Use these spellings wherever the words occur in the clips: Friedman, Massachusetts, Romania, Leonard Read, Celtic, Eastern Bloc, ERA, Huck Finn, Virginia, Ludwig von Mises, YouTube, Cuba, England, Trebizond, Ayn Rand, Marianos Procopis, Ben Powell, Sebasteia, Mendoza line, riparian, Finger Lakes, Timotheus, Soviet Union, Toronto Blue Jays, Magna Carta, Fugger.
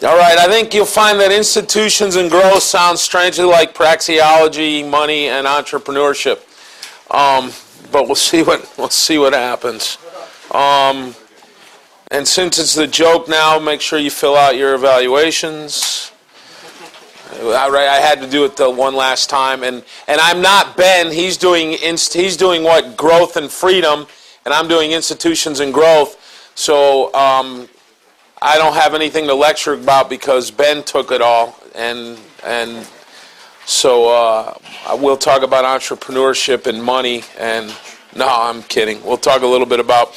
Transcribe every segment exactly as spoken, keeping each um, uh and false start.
All right, I think you'll find that institutions and growth sound strangely like praxeology, money, and entrepreneurship. Um, but we'll see what we'll see what happens. Um, and since it's the joke now, make sure you fill out your evaluations. I, I had to do it the one last time, and and I'm not Ben. He's doing inst he's doing what growth and freedom, and I'm doing institutions and growth. So. Um, I don't have anything to lecture about because Ben took it all, and and so uh, I will talk about entrepreneurship and money. And no, I'm kidding. We'll talk a little bit about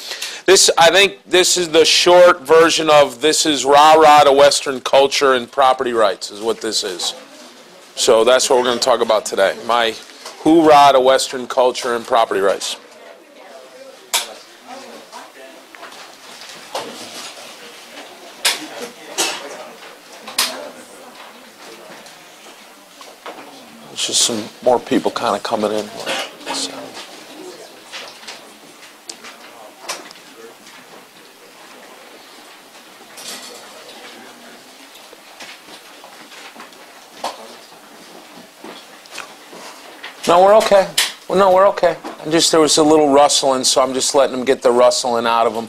this. I think this is the short version of this is rah rah to Western culture and property rights is what this is. So that's what we're going to talk about today. My hoorah to Western culture and property rights. It's just some more people kind of coming in. So. No, we're okay. Well, no, we're okay. I just there was a little rustling, so I'm just letting them get the rustling out of them.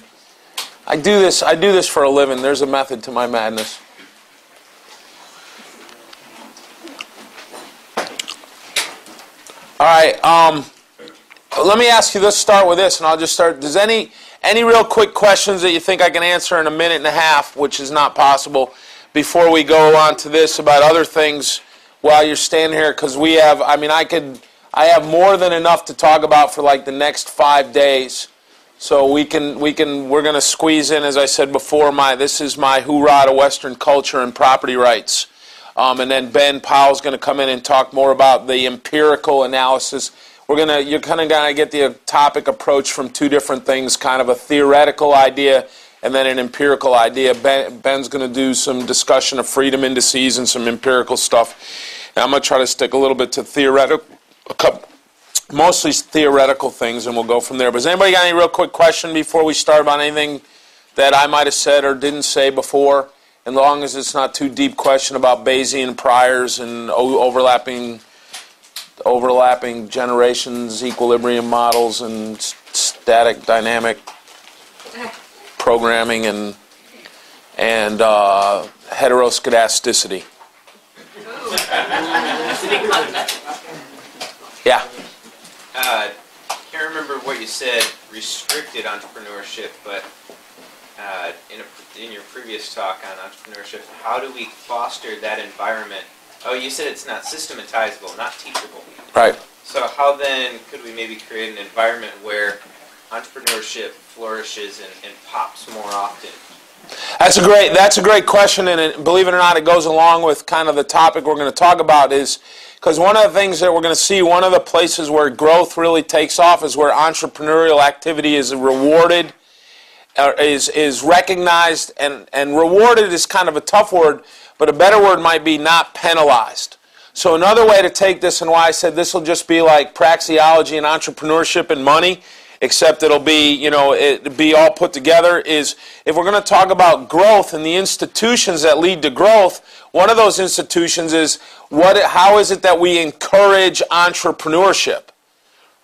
I do this. I do this for a living. There's a method to my madness. All right, um, let me ask you, let's start with this, and I'll just start. Does any any real quick questions that you think I can answer in a minute and a half, which is not possible, before we go on to this about other things while you're standing here? Because we have, I mean, I could, I have more than enough to talk about for like the next five days. So we can, we can, we're going to squeeze in, as I said before, my, this is my hoorah to Western culture and property rights. Um, and then Ben Powell's going to come in and talk more about the empirical analysis. We're gonna, you're kind of going to get the topic approach from two different things, kind of a theoretical idea and then an empirical idea. Ben, Ben's going to do some discussion of freedom indices and some empirical stuff. And I'm going to try to stick a little bit to theoretical, a couple, mostly theoretical things, and we'll go from there. But has anybody got any real quick question before we start about anything that I might have said or didn't say before? As long as it's not too deep question about Bayesian priors and overlapping overlapping generations, equilibrium models, and static dynamic programming and and uh, heteroscedasticity. Yeah. Uh, can't remember what you said. Restricted entrepreneurship, but. Uh, in, a, in your previous talk on entrepreneurship, how do we foster that environment? Oh, you said it's not systematizable, not teachable. Right. So how then could we maybe create an environment where entrepreneurship flourishes and, and pops more often? That's a great, that's a great question, and it, believe it or not, it goes along with kind of the topic we're going to talk about is, because one of the things that we're going to see, one of the places where growth really takes off is where entrepreneurial activity is rewarded, Is, is recognized and, and rewarded is kind of a tough word, but a better word might be not penalized. So another way to take this, and why I said this will just be like praxeology and entrepreneurship and money, except it'll be, you know, it'll be all put together, is if we're going to talk about growth and the institutions that lead to growth, one of those institutions is what, how is it that we encourage entrepreneurship?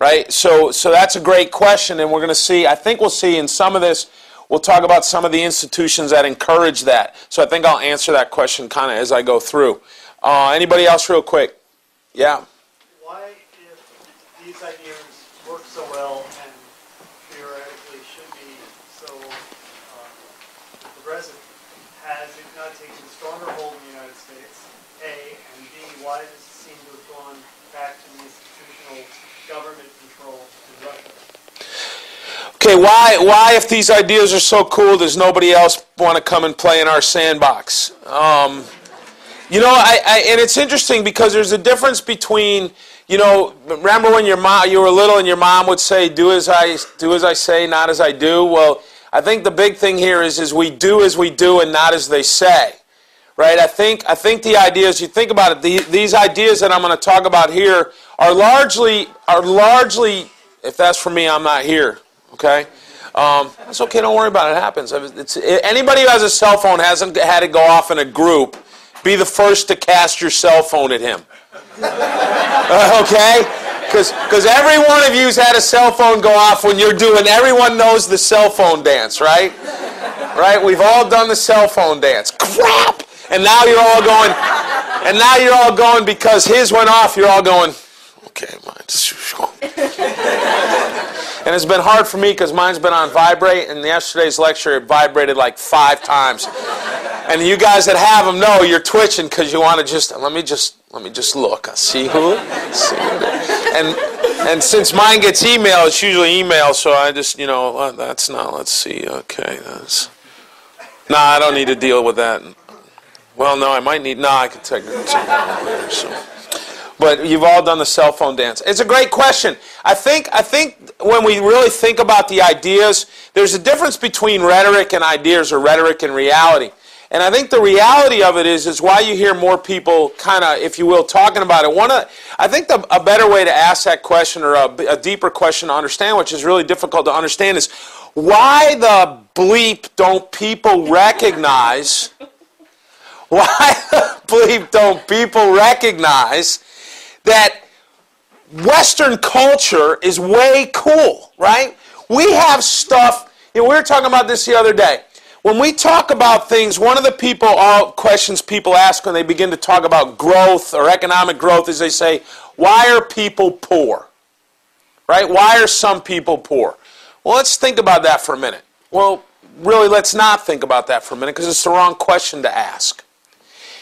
Right, so so that's a great question, and we're going to see, I think we'll see in some of this, we'll talk about some of the institutions that encourage that. So I think I'll answer that question kind of as I go through. Uh, anybody else real quick? Yeah? Why, if these ideas work so well and theoretically should be so um, progressive, has it not taken a stronger hold in the United States, A, and B, why does it seem to have gone back to the institutional government control in Russia? Okay, why, why if these ideas are so cool, does nobody else want to come and play in our sandbox? Um, you know, I, I, and it's interesting because there's a difference between, you know, remember when your mom, you were little and your mom would say, do as I, do as I say, not as I do? Well, I think the big thing here is, is we do as we do and not as they say. Right? I think, I think the ideas, you think about it, the, these ideas that I'm going to talk about here are largely, are largely, if that's for me, I'm not here, okay? Um, that's okay, don't worry about it, it happens. It's, it, anybody who has a cell phone hasn't had it go off in a group, be the first to cast your cell phone at him. Uh, okay? Because every one of you's had a cell phone go off when you're doing, everyone knows the cell phone dance, right? Right? We've all done the cell phone dance. Crap! And now you're all going, and now you're all going, because his went off, you're all going, okay, mine's. And it's been hard for me because mine's been on vibrate, and yesterday's lecture it vibrated like five times. And you guys that have them know you're twitching because you want to just, let me just, let me just look. I'll see who, see who. And, and since mine gets email, it's usually email, so I just, you know, uh, that's not, let's see, okay, that's, nah, I don't need to deal with that. Well, no, I might need, nah, I can take it. So. But you've all done the cell phone dance. It's a great question. I think, I think when we really think about the ideas, there's a difference between rhetoric and ideas, or rhetoric and reality. And I think the reality of it is, is why you hear more people kind of, if you will, talking about it. One, of, I think the, a better way to ask that question, or a, a deeper question to understand, which is really difficult to understand, is why the bleep don't people recognize, why the bleep don't people recognize that Western culture is way cool, right? We have stuff, you know, we were talking about this the other day. When we talk about things, one of the people, all questions people ask when they begin to talk about growth or economic growth is they say, why are people poor? Right? Why are some people poor? Well, let's think about that for a minute. Well, really, let's not think about that for a minute, because it's the wrong question to ask.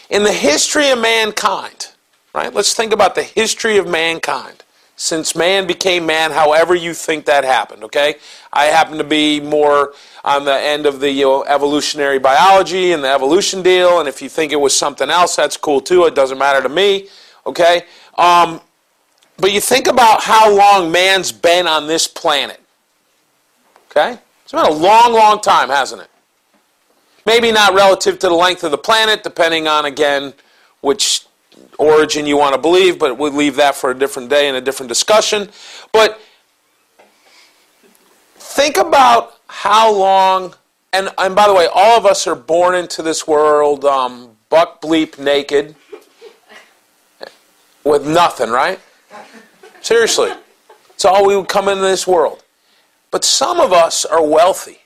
In the history of mankind, right? Let's think about the history of mankind. Since man became man, however you think that happened, okay? I happen to be more on the end of the, you know, evolutionary biology and the evolution deal, and if you think it was something else, that's cool too. It doesn't matter to me, okay? Um, but you think about how long man's been on this planet, okay? It's been a long, long time, hasn't it? Maybe not relative to the length of the planet, depending on, again, which origin you want to believe, but we'll leave that for a different day and a different discussion. But think about how long, and, and by the way, all of us are born into this world um, buck bleep naked with nothing, right? Seriously. It's all we would come into this world. But some of us are wealthy.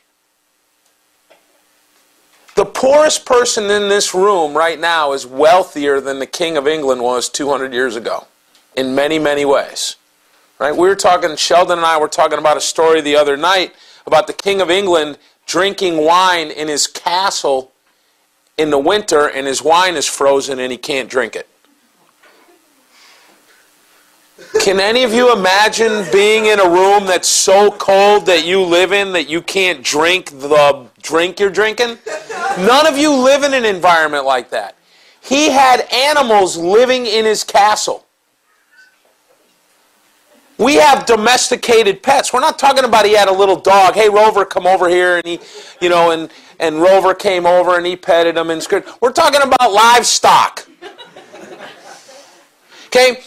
The poorest person in this room right now is wealthier than the King of England was two hundred years ago in many, many ways. Right? We were talking, Sheldon and I were talking about a story the other night about the King of England drinking wine in his castle in the winter, and his wine is frozen and he can't drink it. Can any of you imagine being in a room that's so cold that you live in that you can't drink the drink you're drinking? None of you live in an environment like that. He had animals living in his castle. We have domesticated pets. We're not talking about he had a little dog. Hey, Rover, come over here, and he, you know, and and Rover came over and he petted him and screamed. We're talking about livestock. Okay.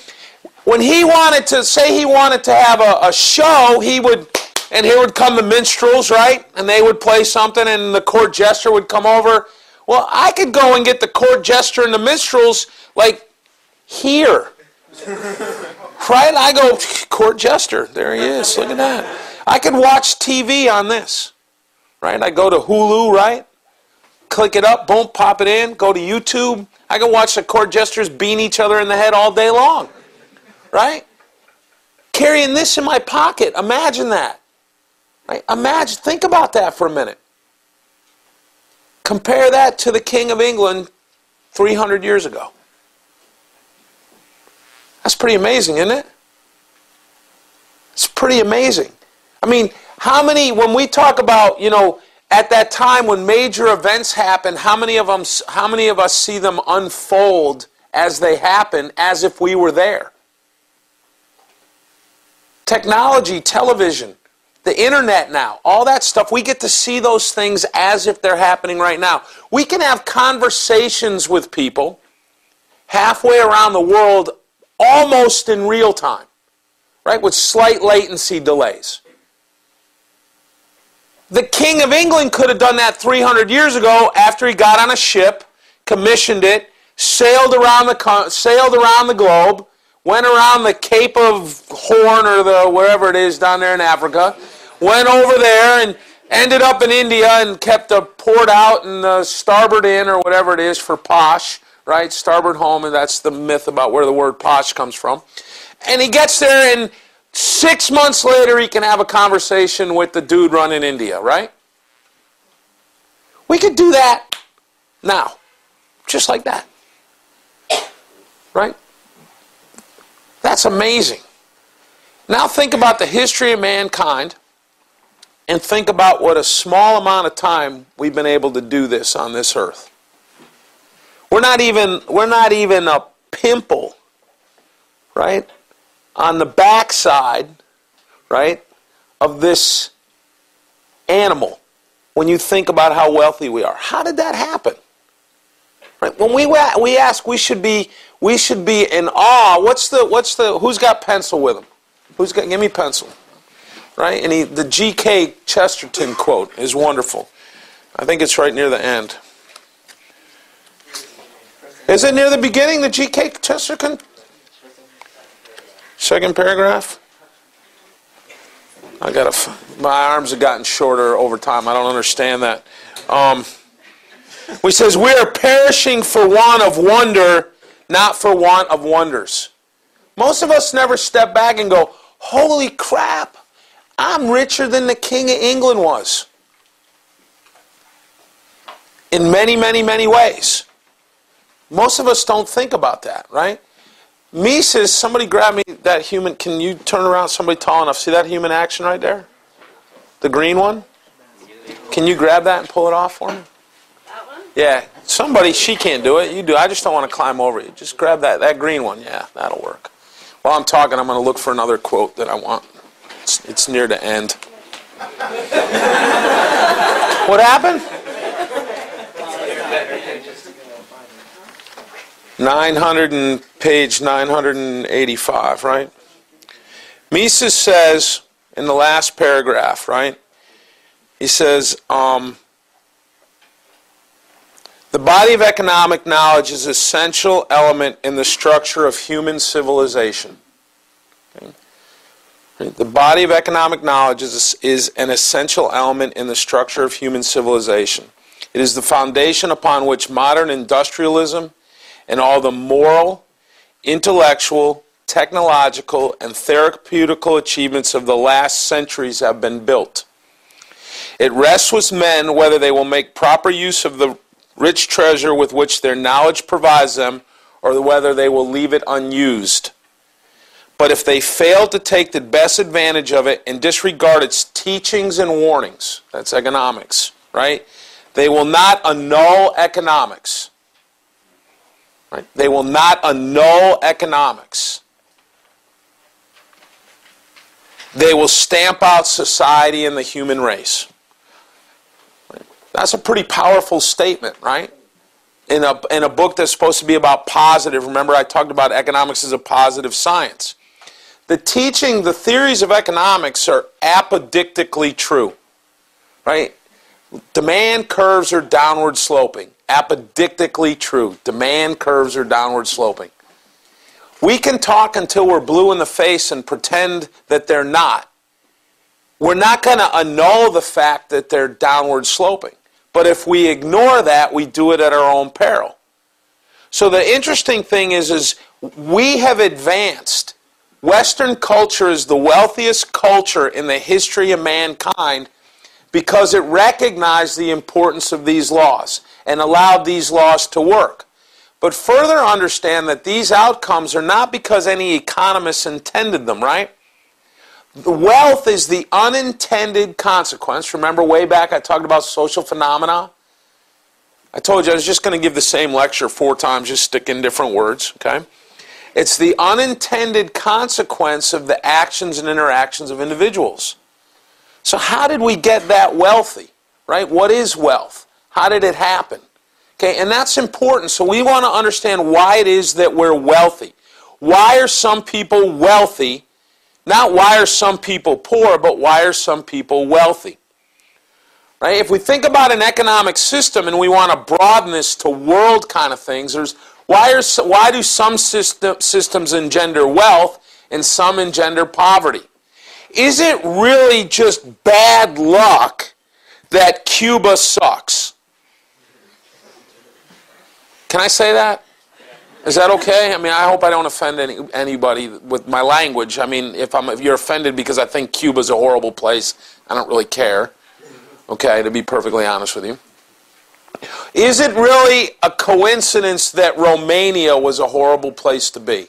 When he wanted to, say he wanted to have a, a show, he would, and here would come the minstrels, right? And they would play something, and the court jester would come over. Well, I could go and get the court jester and the minstrels, like, here. Right? I go, court jester, there he is, look at that. I could watch T V on this, right? I go to Hulu, right? Click it up, boom, pop it in, go to YouTube. I can watch the court jesters bean each other in the head all day long. Right? Carrying this in my pocket. Imagine that. Right? Imagine. Think about that for a minute. Compare that to the King of England three hundred years ago. That's pretty amazing, isn't it? It's pretty amazing. I mean, how many, when we talk about, you know, at that time when major events happen, how many of them, how many of us see them unfold as they happen, as if we were there? Technology, television, the internet now, all that stuff, we get to see those things as if they're happening right now. We can have conversations with people halfway around the world almost in real time, right, with slight latency delays. The King of England could have done that three hundred years ago after he got on a ship, commissioned it, sailed around the, sailed around the globe, went around the Cape of Horn or the wherever it is down there in Africa, went over there and ended up in India and kept a port out in the Starboard Inn or whatever it is for posh, right? Starboard Home, and that's the myth about where the word posh comes from. And he gets there and six months later, he can have a conversation with the dude running India, right? We could do that now, just like that, right? That's amazing. Now think about the history of mankind and think about what a small amount of time we've been able to do this on this earth. We're not even, we're not even a pimple, right? On the backside, right, of this animal, when you think about how wealthy we are, how did that happen? Right? When we we ask, we should be we should be in awe. What's the what's the who's got pencil with him? Who's got? Give me pencil, right? And he, the G K Chesterton quote is wonderful. I think it's right near the end. Is it near the beginning? The G K Chesterton. Second paragraph. I gotta. F my arms have gotten shorter over time. I don't understand that. Um, he says we are perishing for want of wonder, not for want of wonders. Most of us never step back and go, "Holy crap! I'm richer than the King of England was." In many, many, many ways. Most of us don't think about that, right? Mises, somebody grab me that human, can you turn around somebody tall enough? See that Human Action right there? The green one? Can you grab that and pull it off for me? That one? Yeah. Somebody, she can't do it. You do. I just don't want to climb over you. Just grab that, that green one. Yeah, that'll work. While I'm talking, I'm going to look for another quote that I want. It's, it's near the end. What happened? nine hundred and page nine hundred eighty-five, right? Mises says in the last paragraph, right? He says, um, the body of economic knowledge is an essential element in the structure of human civilization. Okay? The body of economic knowledge is, is an essential element in the structure of human civilization. It is the foundation upon which modern industrialism and all the moral, intellectual, technological, and therapeutical achievements of the last centuries have been built. It rests with men whether they will make proper use of the rich treasure with which their knowledge provides them, or whether they will leave it unused. But if they fail to take the best advantage of it and disregard its teachings and warnings, that's economics, right? They will not annul economics. Right? They will not annul economics. They will stamp out society and the human race. Right? That's a pretty powerful statement, right? In a, in a book that's supposed to be about positive, remember I talked about economics as a positive science. The teaching, the theories of economics are apodictically true, right? Demand curves are downward sloping. Apodictically true. Demand curves are downward sloping. We can talk until we're blue in the face and pretend that they're not. We're not going to annul the fact that they're downward sloping. But if we ignore that, we do it at our own peril. So the interesting thing is, is we have advanced. Western culture is the wealthiest culture in the history of mankind because it recognized the importance of these laws and allowed these laws to work. But further understand that these outcomes are not because any economists intended them, right? The wealth is the unintended consequence. Remember way back I talked about social phenomena? I told you I was just going to give the same lecture four times, just stick in different words, okay? It's the unintended consequence of the actions and interactions of individuals. So how did we get that wealthy, right? What is wealth? How did it happen? Okay, and that's important. So we want to understand why it is that we're wealthy. Why are some people wealthy? Not why are some people poor, but why are some people wealthy? Right? If we think about an economic system and we want to broaden this to world kind of things, there's why are why do some system, systems engender wealth and some engender poverty? Is it really just bad luck that Cuba sucks? Can I say that? Is that okay? I mean, I hope I don't offend any, anybody with my language. I mean, if I'm if you're offended because I think Cuba's a horrible place, I don't really care. Okay, to be perfectly honest with you. Is it really a coincidence that Romania was a horrible place to be?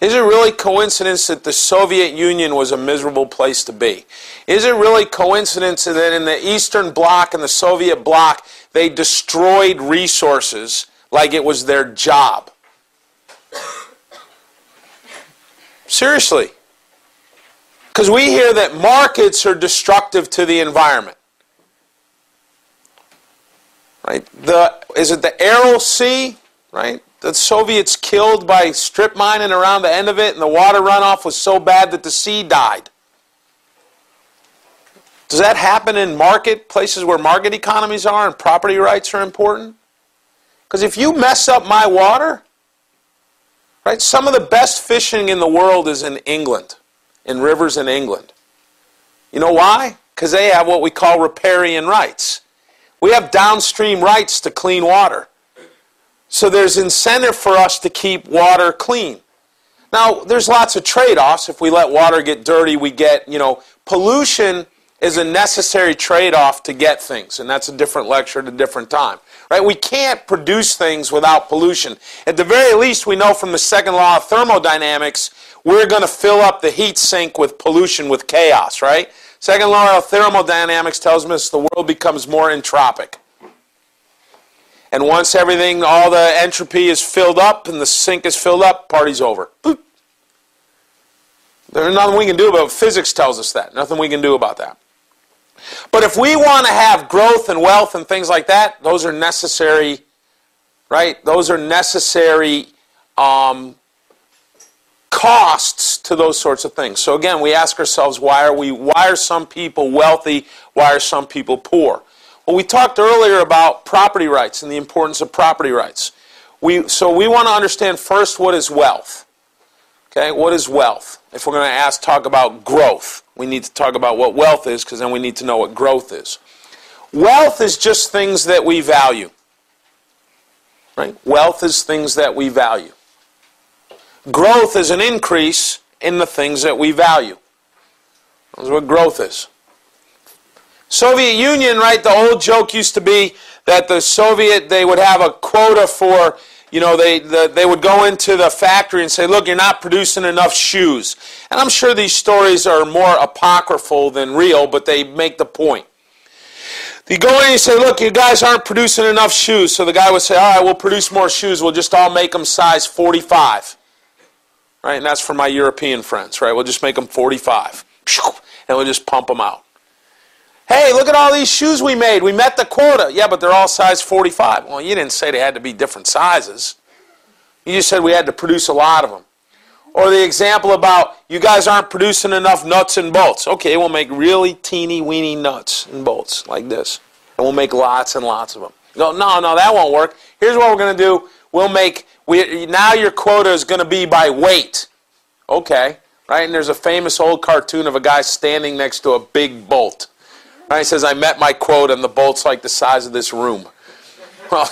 Is it really coincidence that the Soviet Union was a miserable place to be? Is it really coincidence that in the Eastern Bloc and the Soviet Bloc, they destroyed resources like it was their job? Seriously. Because we hear that markets are destructive to the environment. Right? The, is it the Aral Sea, right? The Soviets killed by strip mining around the end of it, and the water runoff was so bad that the sea died. Does that happen in market places where market economies are and property rights are important? Because if you mess up my water, right? Some of the best fishing in the world is in England, in rivers in England. You know why? Because they have what we call riparian rights. We have downstream rights to clean water. So there's incentive for us to keep water clean. Now, there's lots of trade-offs. If we let water get dirty, we get, you know, pollution is a necessary trade-off to get things, and that's a different lecture at a different time. Right? We can't produce things without pollution. At the very least, we know from the second law of thermodynamics, we're going to fill up the heat sink with pollution, with chaos, right? Second law of thermodynamics tells us the world becomes more entropic. And once everything, all the entropy is filled up and the sink is filled up, party's over. Boop. There's nothing we can do about it. Physics tells us that. Nothing we can do about that. But if we want to have growth and wealth and things like that, those are necessary, right? Those are necessary um, costs to those sorts of things. So again, we ask ourselves, why are we, why are some people wealthy? Why are some people poor? Well, we talked earlier about property rights and the importance of property rights. We, so we want to understand first, what is wealth? Okay, what is wealth? If we're going to ask, talk about growth, we need to talk about what wealth is, because then we need to know what growth is. Wealth is just things that we value. Right? Wealth is things that we value. Growth is an increase in the things that we value. That's what growth is. Soviet Union, right, the old joke used to be that the Soviet, they would have a quota for, you know, they, the, they would go into the factory and say, look, you're not producing enough shoes. And I'm sure these stories are more apocryphal than real, but they make the point. You go in and you say, look, you guys aren't producing enough shoes. So the guy would say, all right, we'll produce more shoes. We'll just all make them size forty-five. Right, and that's for my European friends, right? We'll just make them forty-five, and we'll just pump them out. Hey, look at all these shoes we made. We met the quota. Yeah, but they're all size forty-five. Well, you didn't say they had to be different sizes. You just said we had to produce a lot of them. Or the example about you guys aren't producing enough nuts and bolts. Okay, we'll make really teeny weeny nuts and bolts like this, and we'll make lots and lots of them. You go, no, no, that won't work. Here's what we're going to do. We'll make... We, now your quota is going to be by weight. Okay, right? And there's a famous old cartoon of a guy standing next to a big bolt. Right? He says, I met my quota, and the bolt's like the size of this room. Well,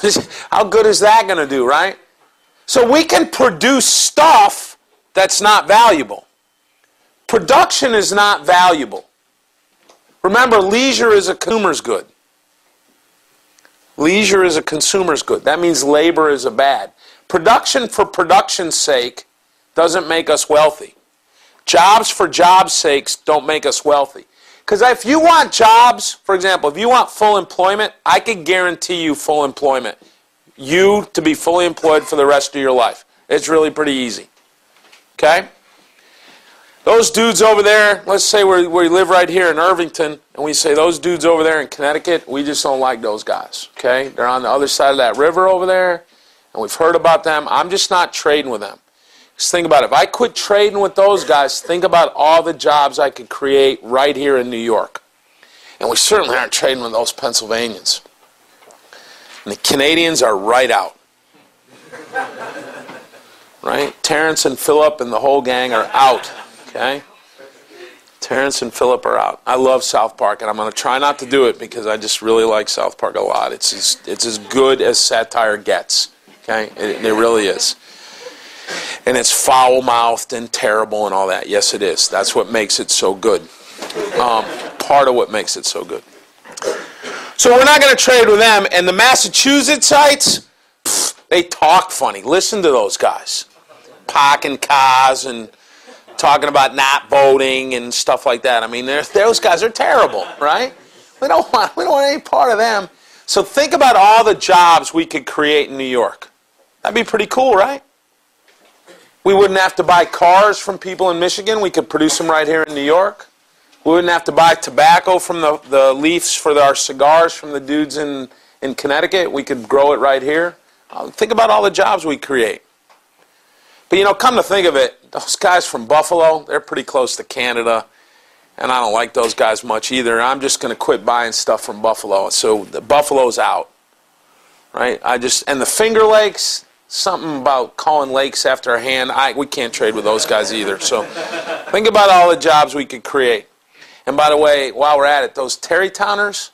how good is that going to do, right? So we can produce stuff that's not valuable. Production is not valuable. Remember, leisure is a consumer's good. Leisure is a consumer's good. That means labor is a bad. Production for production's sake doesn't make us wealthy. Jobs for jobs' sakes don't make us wealthy. Because if you want jobs, for example, if you want full employment, I can guarantee you full employment. You to be fully employed for the rest of your life. It's really pretty easy. Okay? Those dudes over there, let's say we we live right here in Irvington, and we say those dudes over there in Connecticut, we just don't like those guys. Okay? They're on the other side of that river over there. And we've heard about them. I'm just not trading with them. Just think about it. If I quit trading with those guys, think about all the jobs I could create right here in New York. And we certainly aren't trading with those Pennsylvanians. And the Canadians are right out. Right? Terrence and Phillip and the whole gang are out. Okay? Terrence and Phillip are out. I love South Park, and I'm going to try not to do it because I just really like South Park a lot. It's as, it's as good as satire gets. Okay? It, it really is. And it's foul-mouthed and terrible and all that. Yes, it is. That's what makes it so good. Um, part of what makes it so good. So we're not going to trade with them. And the Massachusettsites, pff, they talk funny. Listen to those guys. Parking cars and talking about not voting and stuff like that. I mean, those guys are terrible, right? We don't want, we don't want any part of them. So think about all the jobs we could create in New York. That'd be pretty cool, right? We wouldn't have to buy cars from people in Michigan. We could produce them right here in New York. We wouldn't have to buy tobacco from the, the leaves for the, our cigars from the dudes in, in Connecticut. We could grow it right here. Uh, think about all the jobs we create. But, you know, come to think of it, those guys from Buffalo, they're pretty close to Canada, and I don't like those guys much either. I'm just going to quit buying stuff from Buffalo. So the Buffalo's out, right? I just and the Finger Lakes, something about calling lakes after a hand. I, we can't trade with those guys either. So think about all the jobs we could create. And by the way, while we're at it, those Terrytowners,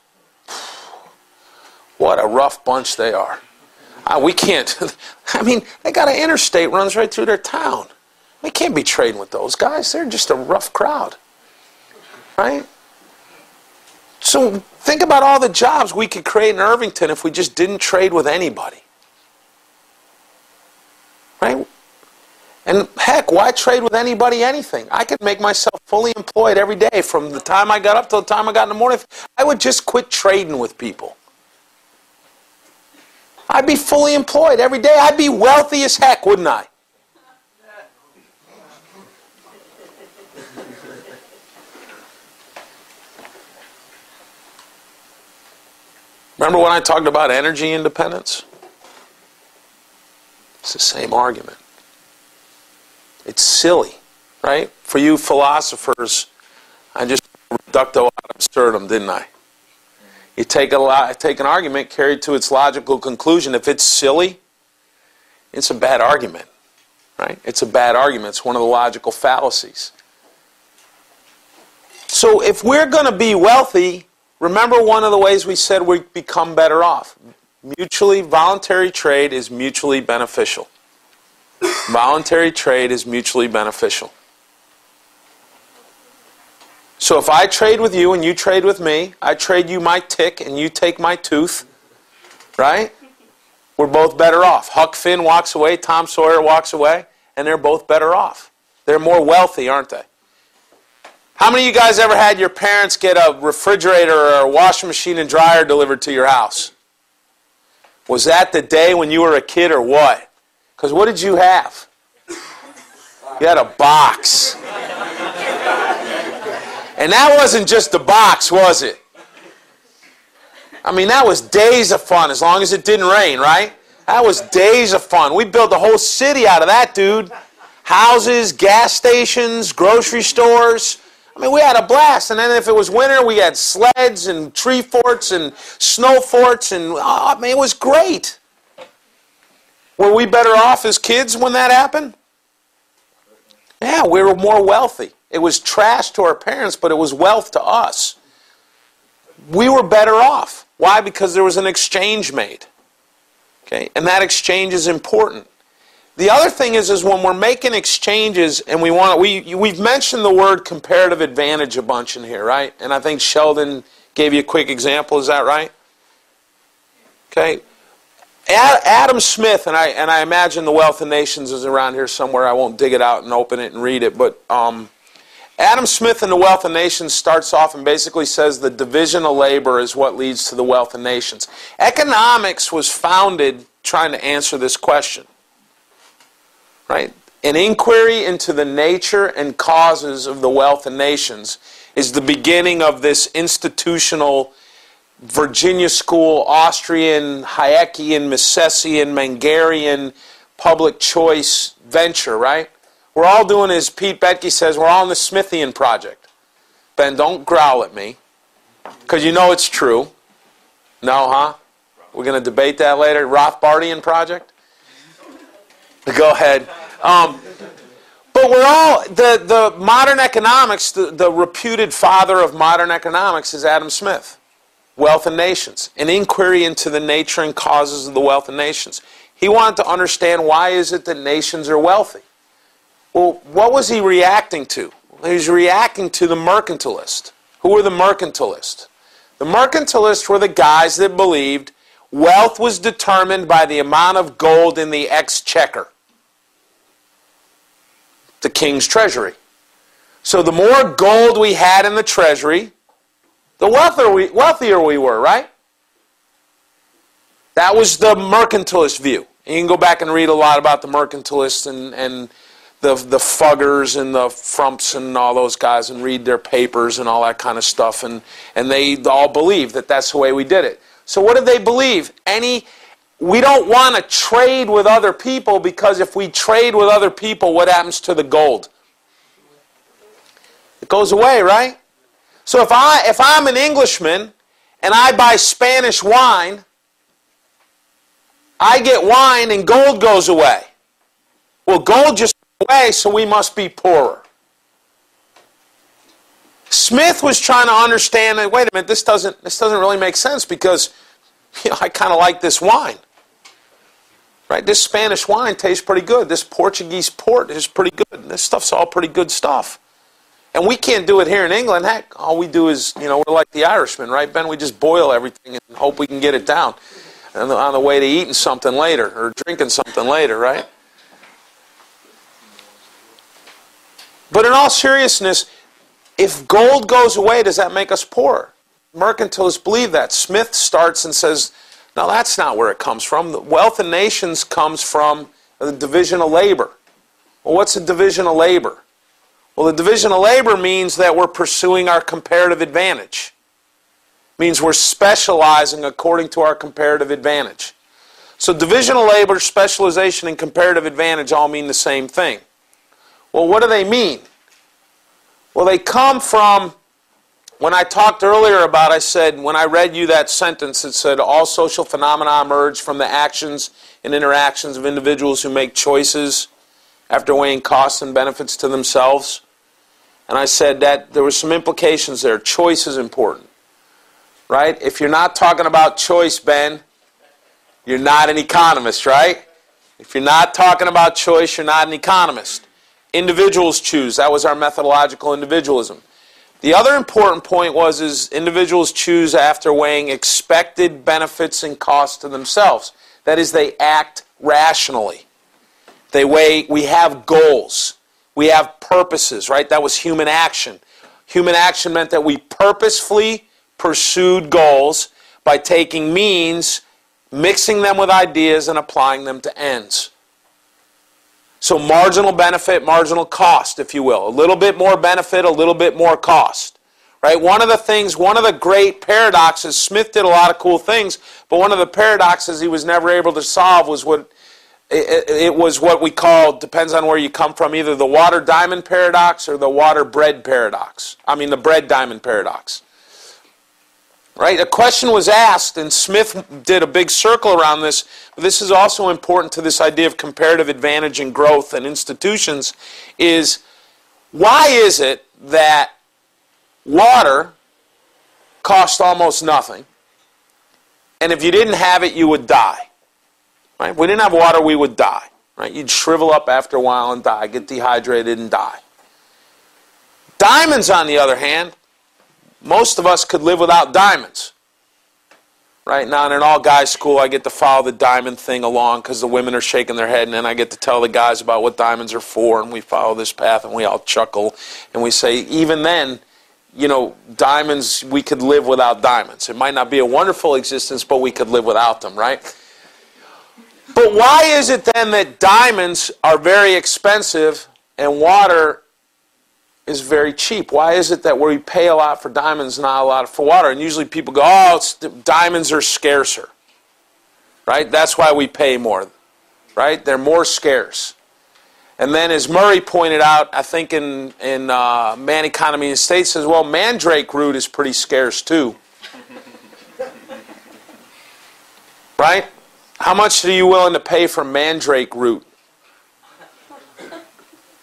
what a rough bunch they are. Uh, we can't, I mean, they got an interstate runs right through their town. We can't be trading with those guys. They're just a rough crowd, right? So think about all the jobs we could create in Irvington if we just didn't trade with anybody, right? And heck, why trade with anybody anything? I could make myself fully employed every day from the time I got up till the time I got in the morning. I would just quit trading with people. I'd be fully employed every day. I'd be wealthy as heck, wouldn't I? Remember when I talked about energy independence? It's the same argument. It's silly, right? For you philosophers, I just reducto ad absurdum, didn't I? You take, a, take an argument, carry it to its logical conclusion. If it's silly, it's a bad argument, right? It's a bad argument. It's one of the logical fallacies. So if we're going to be wealthy, remember one of the ways we said we become better off. Mutually voluntary trade is mutually beneficial. Voluntary trade is mutually beneficial. So if I trade with you and you trade with me, I trade you my tick and you take my tooth, right? We're both better off. Huck Finn walks away, Tom Sawyer walks away, and they're both better off. They're more wealthy, aren't they? How many of you guys ever had your parents get a refrigerator or a washing machine and dryer delivered to your house? Was that the day when you were a kid or what? Because what did you have? You had a box. And that wasn't just a box, was it? I mean, that was days of fun, as long as it didn't rain, right? That was days of fun. We built a whole city out of that, dude. Houses, gas stations, grocery stores. I mean, we had a blast. And then if it was winter, we had sleds and tree forts and snow forts. And, oh, I mean, it was great. Were we better off as kids when that happened? Yeah, we were more wealthy. It was trash to our parents, but it was wealth to us. We were better off. Why? Because there was an exchange made. Okay? And that exchange is important. The other thing is, is when we're making exchanges and we want to, we, we've mentioned the word comparative advantage a bunch in here, right? And I think Sheldon gave you a quick example. Is that right? Okay. Adam Smith, and I, and I imagine the Wealth of Nations is around here somewhere. I won't dig it out and open it and read it, but... Um, Adam Smith in The Wealth of Nations starts off and basically says the division of labor is what leads to the wealth of nations. Economics was founded trying to answer this question, right? An inquiry into the nature and causes of the wealth of nations is the beginning of this institutional Virginia school, Austrian, Hayekian, Misesian, Mangerian public choice venture, right? We're all doing, as Pete Bethke says, we're all in the Smithian project. Ben, don't growl at me. Because you know it's true. No, huh? We're going to debate that later. Rothbardian project? Go ahead. Um, but we're all, the, the modern economics, the, the reputed father of modern economics is Adam Smith. Wealth of Nations. An inquiry into the nature and causes of the wealth of nations. He wanted to understand why is it that nations are wealthy. Well, what was he reacting to? He was reacting to the mercantilist. Who were the mercantilists? The mercantilists were the guys that believed wealth was determined by the amount of gold in the exchequer, the king's treasury. So the more gold we had in the treasury, the wealthier we, wealthier we were, right? That was the mercantilist view. And you can go back and read a lot about the mercantilists and, and the, the fuggers and the frumps and all those guys and read their papers and all that kind of stuff. And, and they all believe that that's the way we did it. So what did they believe? Any, we don't want to trade with other people because if we trade with other people, what happens to the gold? It goes away, right? So if, I, if I'm an Englishman and I buy Spanish wine, I get wine and gold goes away. Well, gold just went away, so we must be poorer. Smith was trying to understand, wait a minute, this doesn't, this doesn't really make sense because you know, I kind of like this wine. Right? This Spanish wine tastes pretty good. This Portuguese port is pretty good. This stuff's all pretty good stuff. And we can't do it here in England. Heck, all we do is, you know, we're like the Irishmen, right, Ben? We just boil everything and hope we can get it down on the way to eating something later or drinking something later, right? But in all seriousness, if gold goes away, does that make us poorer? Mercantilists believe that. Smith starts and says, no, that's not where it comes from. The wealth of nations comes from the division of labor. Well, what's a division of labor? Well, the division of labor means that we're pursuing our comparative advantage. It means we're specializing according to our comparative advantage. So division of labor, specialization, and comparative advantage all mean the same thing. Well, what do they mean? Well, they come from, when I talked earlier about, I said, when I read you that sentence, it said, all social phenomena emerge from the actions and interactions of individuals who make choices after weighing costs and benefits to themselves. And I said that there were some implications there. Choice is important, right? If you're not talking about choice, Ben, you're not an economist, right? If you're not talking about choice, you're not an economist. Individuals choose. That was our methodological individualism. The other important point was is individuals choose after weighing expected benefits and costs to themselves. That is, they act rationally. They weigh, we have goals. We have purposes, right? That was human action. Human action meant that we purposefully pursued goals by taking means, mixing them with ideas, and applying them to ends. So marginal benefit, marginal cost, if you will. A little bit more benefit, a little bit more cost. Right? One of the things, one of the great paradoxes, Smith did a lot of cool things, but one of the paradoxes he was never able to solve was what It, it was what we call, depends on where you come from, either the water diamond paradox or the water bread paradox. I mean the bread diamond paradox. Right? A question was asked, and Smith did a big circle around this, but this is also important to this idea of comparative advantage and growth and institutions, is why is it that water costs almost nothing, and if you didn't have it, you would die? Right? If we didn't have water, we would die. Right? You'd shrivel up after a while and die, get dehydrated and die. Diamonds, on the other hand, most of us could live without diamonds. Right now, in an all-guys school, I get to follow the diamond thing along because the women are shaking their head, and then I get to tell the guys about what diamonds are for, and we follow this path, and we all chuckle, and we say, even then, you know, diamonds, we could live without diamonds. It might not be a wonderful existence, but we could live without them, right? But why is it then that diamonds are very expensive and water is very cheap? Why is it that we pay a lot for diamonds and not a lot for water? And usually people go, oh, it's, diamonds are scarcer. Right? That's why we pay more. Right? They're more scarce. And then, as Murray pointed out, I think in, in uh, Man, Economy, and State, says, well, mandrake root is pretty scarce, too. Right? How much are you willing to pay for mandrake root?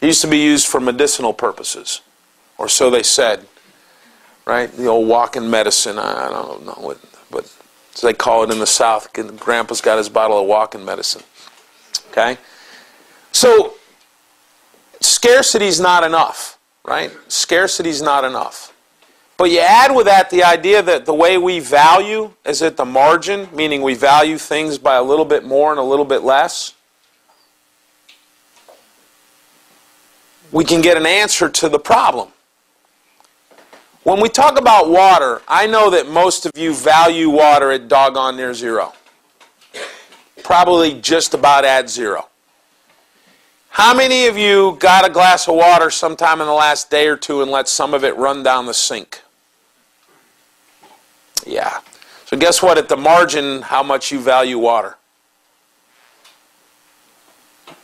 It used to be used for medicinal purposes, or so they said. Right? The old walking medicine, I, I don't know what, but as they call it in the South, Grandpa's got his bottle of walking medicine. Okay? So, scarcity's not enough, right? Scarcity's not enough. But you add with that the idea that the way we value is at the margin, meaning we value things by a little bit more and a little bit less. We can get an answer to the problem. When we talk about water, I know that most of you value water at doggone near zero. Probably just about at zero. How many of you got a glass of water sometime in the last day or two and let some of it run down the sink? Yeah. So guess what? At the margin, how much you value water?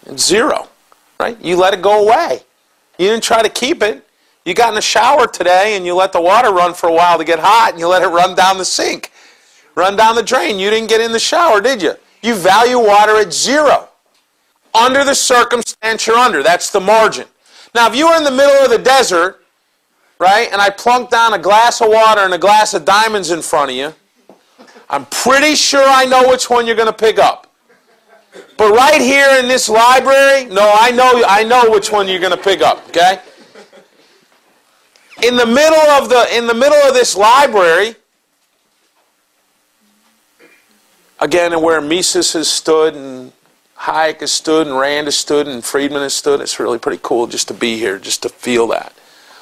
It's zero, right? You let it go away. You didn't try to keep it. You got in the shower today and you let the water run for a while to get hot and you let it run down the sink, run down the drain. You didn't get in the shower, did you? You value water at zero. Under the circumstance you're under. That's the margin. Now, if you were in the middle of the desert, right, and I plunked down a glass of water and a glass of diamonds in front of you, I'm pretty sure I know which one you're going to pick up. But right here in this library, no, I know, I know which one you're going to pick up, okay? In the middle of the, in the middle of this library, again, and where Mises has stood and Hayek has stood, and Rand has stood, and Friedman has stood. It's really pretty cool just to be here, just to feel that.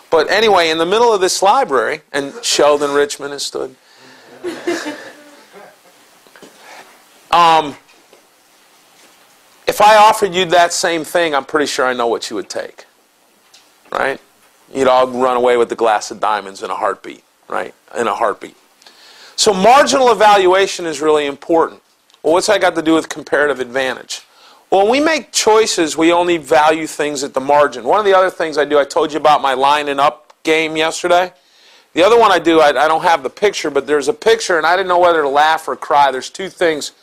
But anyway, in the middle of this library, and Sheldon Richmond has stood. um, if I offered you that same thing, I'm pretty sure I know what you would take. Right? You'd all run away with the glass of diamonds in a heartbeat. Right? In a heartbeat. So marginal evaluation is really important. Well, what's that got to do with comparative advantage? Well, when we make choices, we only value things at the margin. One of the other things I do, I told you about my line and up game yesterday. The other one I do, I, I don't have the picture, but there's a picture, and I didn't know whether to laugh or cry. There's two things,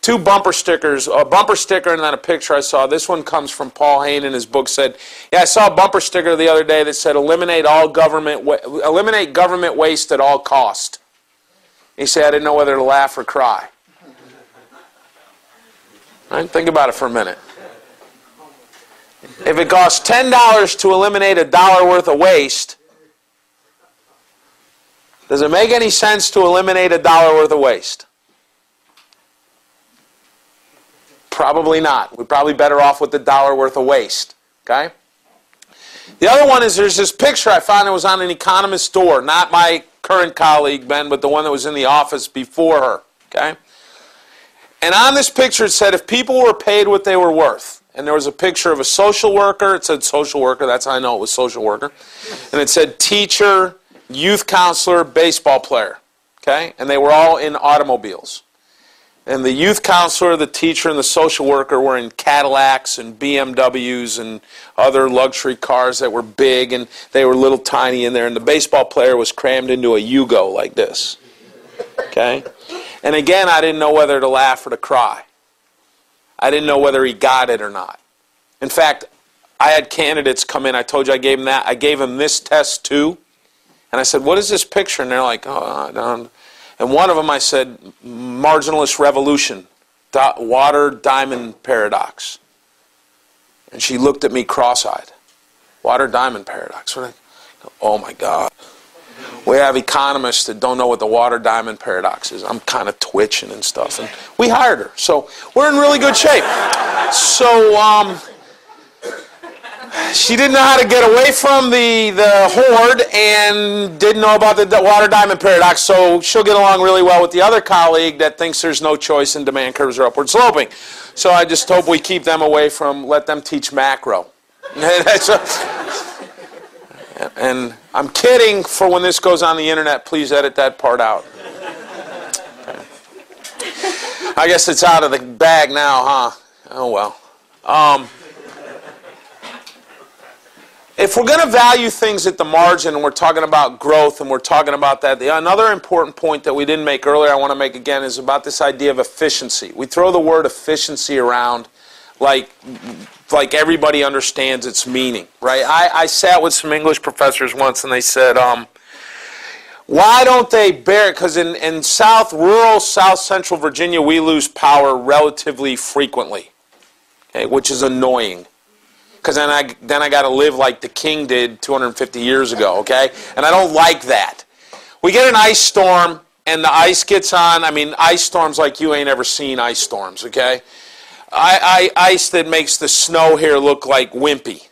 two bumper stickers, a bumper sticker and then a picture I saw. This one comes from Paul Hayne in his book, said, yeah, I saw a bumper sticker the other day that said, eliminate, all government wa eliminate government waste at all cost. He said, I didn't know whether to laugh or cry. Right? Think about it for a minute. If it costs ten dollars to eliminate a dollar worth of waste, does it make any sense to eliminate a dollar worth of waste? Probably not. We're probably better off with the dollar worth of waste. Okay? The other one is there's this picture I found. It was on an economist's door, not my current colleague, Ben, but the one that was in the office before her. Okay? And on this picture it said, if people were paid what they were worth, and there was a picture of a social worker, it said social worker, that's how I know it was social worker, and it said teacher, youth counselor, baseball player, okay? And they were all in automobiles. And the youth counselor, the teacher, and the social worker were in Cadillacs and B M Ws and other luxury cars that were big, and they were little tiny in there, and the baseball player was crammed into a Yugo like this, okay? And again, I didn't know whether to laugh or to cry. I didn't know whether he got it or not. In fact, I had candidates come in. I told you I gave them that. I gave them this test too. And I said, what is this picture? And they're like, oh, I don't. And one of them I said, marginalist revolution, water diamond paradox. And she looked at me cross-eyed. Water diamond paradox. Oh, my God. We have economists that don't know what the water diamond paradox is. I'm kind of twitching and stuff. And we hired her. So we're in really good shape. So um, she didn't know how to get away from the, the horde and didn't know about the water diamond paradox. So she'll get along really well with the other colleague that thinks there's no choice and demand curves are upward sloping. So I just hope we keep them away from, let them teach macro. And I'm kidding, for when this goes on the internet, please edit that part out. Okay. I guess it's out of the bag now, huh? Oh, well. Um, if we're going to value things at the margin, and we're talking about growth, and we're talking about that, the, another important point that we didn't make earlier I want to make again is about this idea of efficiency. We throw the word efficiency around like, like everybody understands its meaning, right? I, I sat with some English professors once, and they said, um, why don't they bear it? Because in, in South, rural South Central Virginia, we lose power relatively frequently, okay, which is annoying. Because then I, then I got to live like the king did two hundred fifty years ago, okay? And I don't like that. We get an ice storm, and the ice gets on. I mean, ice storms like you ain't ever seen ice storms, okay? I, I, ice that makes the snow here look like wimpy,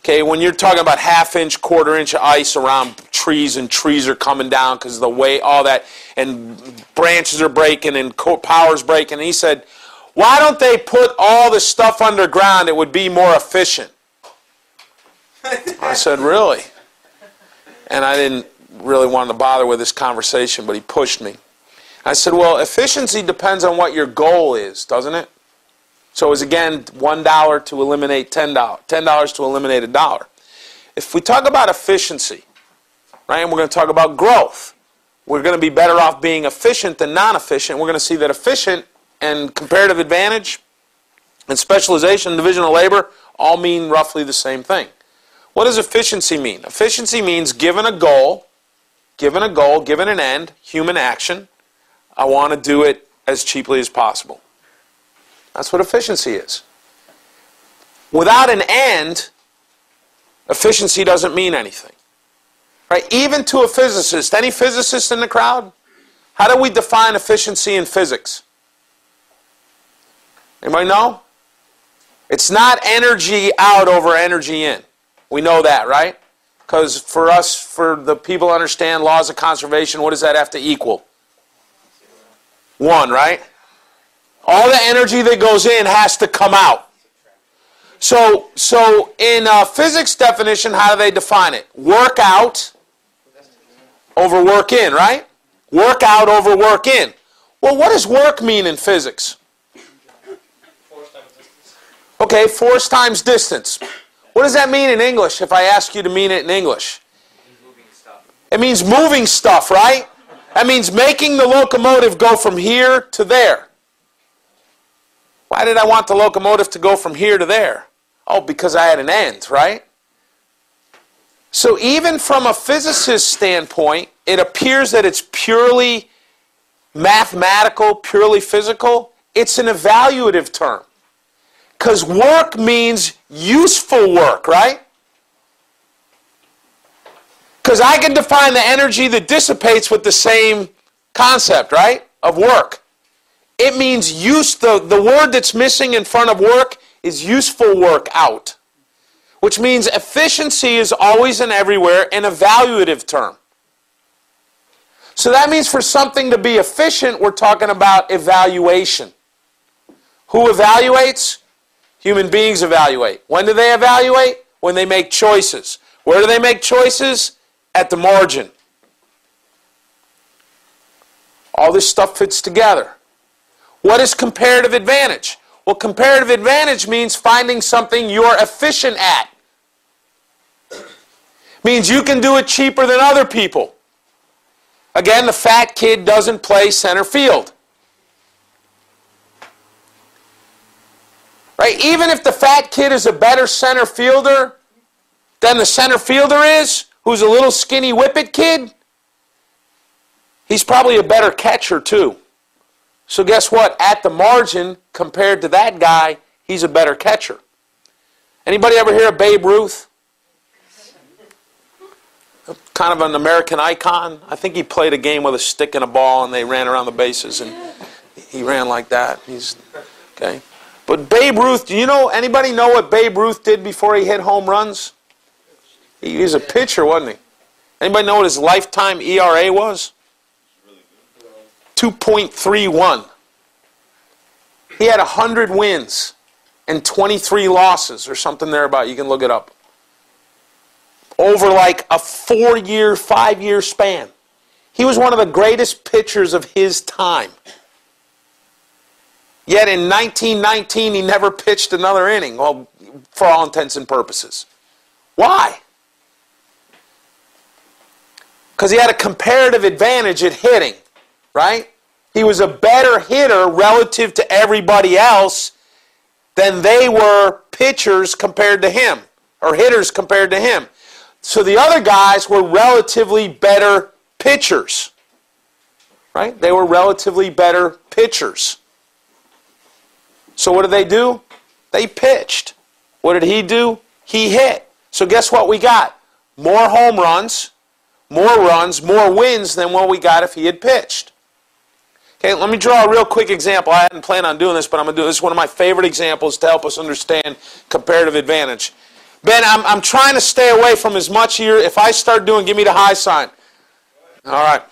okay? When you're talking about half-inch, quarter-inch of ice around trees, and trees are coming down because of the way all that, and branches are breaking, and power's breaking. And he said, why don't they put all the stuff underground? It would be more efficient. I said, really? And I didn't really want to bother with this conversation, but he pushed me. I said, well, efficiency depends on what your goal is, doesn't it? So it was, again, one dollar to eliminate ten dollars, ten dollars to eliminate a dollar. If we talk about efficiency, right, and we're going to talk about growth, we're going to be better off being efficient than non-efficient. We're going to see that efficient and comparative advantage and specialization and division of labor all mean roughly the same thing. What does efficiency mean? Efficiency means given a goal, given a goal, given an end, human action, I want to do it as cheaply as possible. That's what efficiency is. Without an end, efficiency doesn't mean anything. Right? Even to a physicist, any physicist in the crowd, how do we define efficiency in physics? Anybody know? It's not energy out over energy in. We know that, right? Because for us, for the people who understand laws of conservation, what does that have to equal? One, right? All the energy that goes in has to come out. So, so in uh, physics definition, how do they define it? Work out over work in, right? Work out over work in. Well, what does work mean in physics? Okay, force times distance. What does that mean in English if I ask you to mean it in English? It means moving stuff, right? That means making the locomotive go from here to there. Why did I want the locomotive to go from here to there? Oh, because I had an end, right? So even from a physicist's standpoint, it appears that it's purely mathematical, purely physical. It's an evaluative term. Because work means useful work, right? Because I can define the energy that dissipates with the same concept, right, of work. It means use, the, the word that's missing in front of work is useful work out, which means efficiency is always and everywhere an evaluative term. So that means for something to be efficient, we're talking about evaluation. Who evaluates? Human beings evaluate. When do they evaluate? When they make choices. Where do they make choices? At the margin. All this stuff fits together. What is comparative advantage? Well, comparative advantage means finding something you're efficient at. Means you can do it cheaper than other people. Again, the fat kid doesn't play center field. Right? Even if the fat kid is a better center fielder than the center fielder is, who's a little skinny whippet kid, he's probably a better catcher too. So guess what? At the margin, compared to that guy, he's a better catcher. Anybody ever hear of Babe Ruth? Kind of an American icon. I think he played a game with a stick and a ball, and they ran around the bases, and he ran like that. He's okay. But Babe Ruth, do you know, anybody know what Babe Ruth did before he hit home runs? He was a pitcher, wasn't he? Anybody know what his lifetime E R A was? two point three one. He had one hundred wins and twenty-three losses or something thereabout. You can look it up. Over like a four-year, five-year span. He was one of the greatest pitchers of his time. Yet in nineteen nineteen, he never pitched another inning, well, for all intents and purposes. Why? Because he had a comparative advantage at hitting, right? He was a better hitter relative to everybody else than they were pitchers compared to him, or hitters compared to him. So the other guys were relatively better pitchers, right? They were relatively better pitchers. So what did they do? They pitched. What did he do? He hit. So guess what we got? More home runs, more runs, more wins than what we got if he had pitched. Okay, let me draw a real quick example. I hadn't planned on doing this, but I'm going to do this. It's one of my favorite examples to help us understand comparative advantage. Ben, I'm, I'm trying to stay away from as much here. If I start doing, give me the high sign. All right.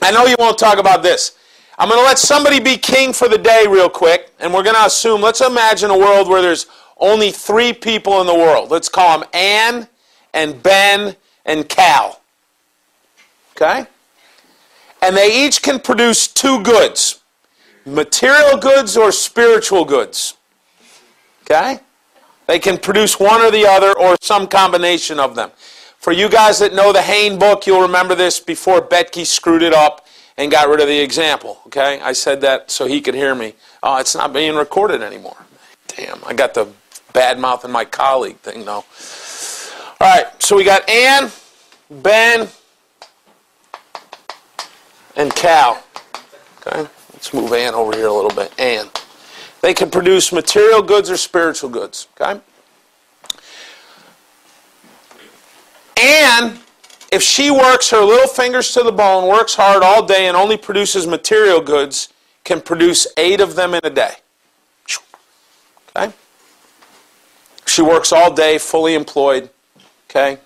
I know you won't talk about this. I'm going to let somebody be king for the day real quick, and we're going to assume, let's imagine a world where there's only three people in the world. Let's call them Ann and Ben and Cal. Okay? And they each can produce two goods, material goods or spiritual goods. Okay? They can produce one or the other or some combination of them. For you guys that know the Hain book, you'll remember this before Betke screwed it up and got rid of the example. Okay? I said that so he could hear me. Oh, it's not being recorded anymore. Damn, I got the bad mouth in my colleague thing though. All right, so we got Ann, Ben, and Cal. Okay, let's move Ann over here a little bit. Ann. They can produce material goods or spiritual goods. Okay? Ann, if she works her little fingers to the bone, works hard all day, and only produces material goods, can produce eight of them in a day. Okay? She works all day, fully employed. Okay?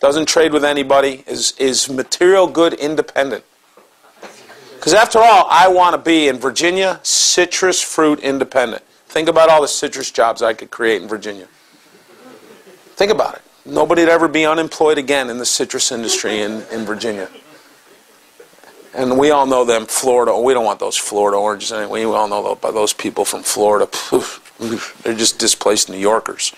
Doesn't trade with anybody, is, is material good independent. Because after all, I want to be in Virginia, citrus fruit independent. Think about all the citrus jobs I could create in Virginia. Think about it. Nobody would ever be unemployed again in the citrus industry in, in Virginia. And we all know them Florida. We don't want those Florida oranges. We all know about those people from Florida. They're just displaced New Yorkers.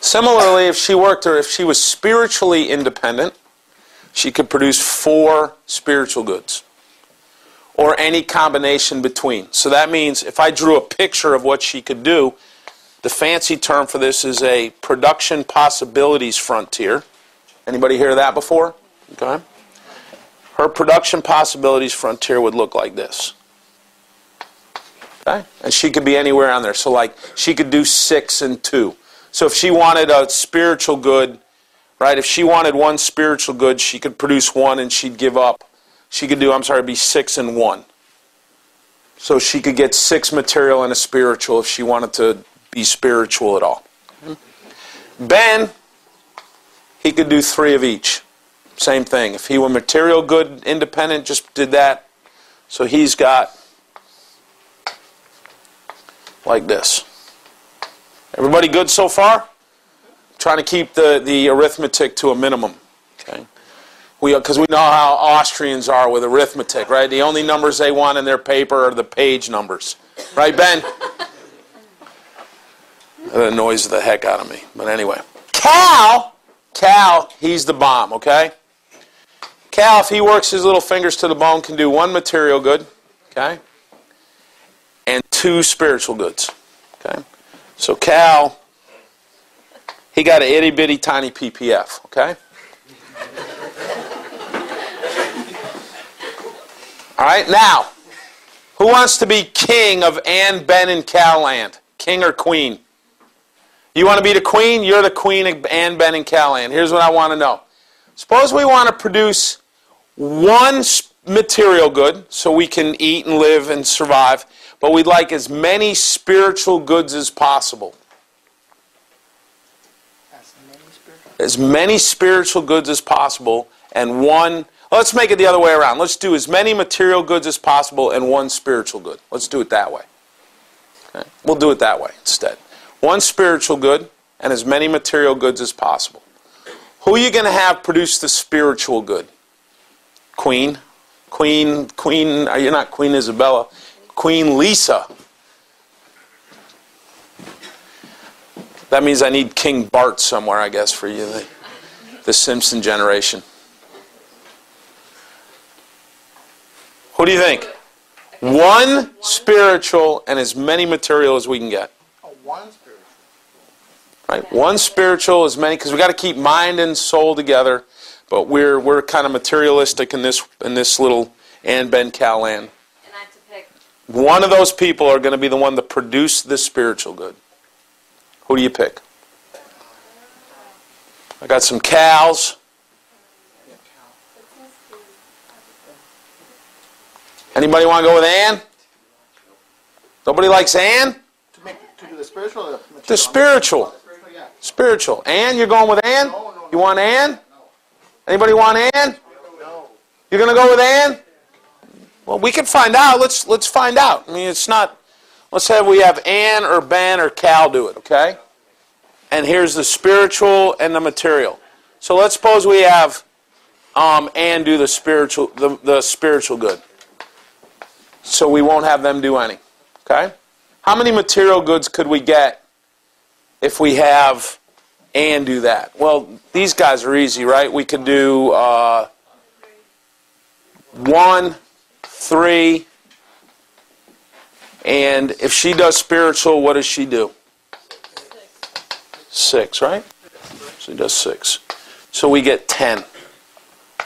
Similarly, if she worked or if she was spiritually independent, she could produce four spiritual goods or any combination between. So that means if I drew a picture of what she could do, the fancy term for this is a production possibilities frontier. Anybody hear that before? Okay. Her production possibilities frontier would look like this. Okay? And she could be anywhere on there. So like she could do six and two. So if she wanted a spiritual good, right, if she wanted one spiritual good, she could produce one and she'd give up. She could do, I'm sorry, it'd be six and one. So she could get six material and a spiritual if she wanted to be spiritual at all. Ben, he could do three of each. Same thing. If he were material good independent, just did that. So he's got like this. Everybody good so far? Trying to keep the, the arithmetic to a minimum, okay? We, because we know how Austrians are with arithmetic, right? The only numbers they want in their paper are the page numbers. Right, Ben? That annoys the heck out of me, but anyway. Cal, Cal, he's the bomb, okay? Cal, if he works his little fingers to the bone, can do one material good, okay? And two spiritual goods, okay? So Cal, he got an itty bitty tiny P P F, okay? Alright, now, who wants to be king of Ann, Ben, and Cal Land? King or queen? You want to be the queen? You're the queen of Ann, Ben, and Cal Land. Here's what I want to know. Suppose we want to produce one material good so we can eat and live and survive, but we'd like as many spiritual goods as possible. As many spiritual goods as possible and one, let's make it the other way around. Let's do as many material goods as possible and one spiritual good. Let's do it that way. Okay? We'll do it that way instead. One spiritual good and as many material goods as possible. Who are you going to have produce the spiritual good? Queen. Queen, Queen, you're not Queen Isabella. Queen Lisa. That means I need King Bart somewhere, I guess, for you, the, the Simpson generation. What do you think? One spiritual and as many material as we can get. One spiritual. Right? One spiritual, as many, because we got to keep mind and soul together. But we're we're kind of materialistic in this in this little Ann Ben Callan. And I have to pick. One of those people are going to be the one that produced the spiritual good. Who do you pick? I got some cows. Anybody want to go with Ann? Nobody likes Ann? To make to do the spiritual. Or the, material? The spiritual. Spiritual. Ann, you're going with Ann? No, no, no. You want Ann? Anybody want Ann? No. You're going to go with Ann? Well, we can find out. Let's let's find out. I mean, it's not. Let's have we have Ann or Ben or Cal do it, okay? And here's the spiritual and the material. So let's suppose we have um, Ann do the spiritual, the, the spiritual good. So we won't have them do any, okay? How many material goods could we get if we have? And do that. Well, these guys are easy, right? We could do uh, one, three, and if she does spiritual, what does she do? Six, right? She does six. So we get ten,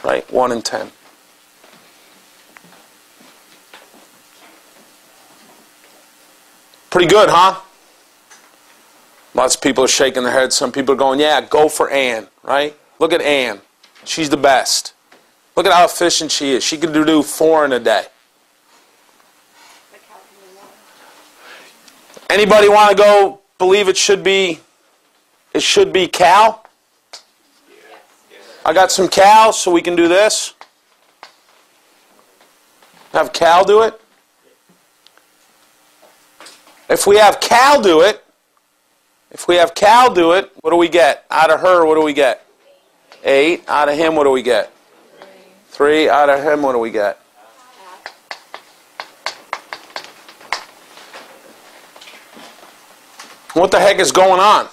right? One and ten. Pretty good, huh? Lots of people are shaking their heads. Some people are going, yeah, go for Ann, right? Look at Ann. She's the best. Look at how efficient she is. She can do four in a day. Anybody want to go believe it should be, it should be Cal? I got some Cal, so we can do this. Have Cal do it. If we have Cal do it, If we have Cal do it, what do we get? Out of her, what do we get? Eight. Out of him, what do we get? Three. Out of him, what do we get? What the heck is going on?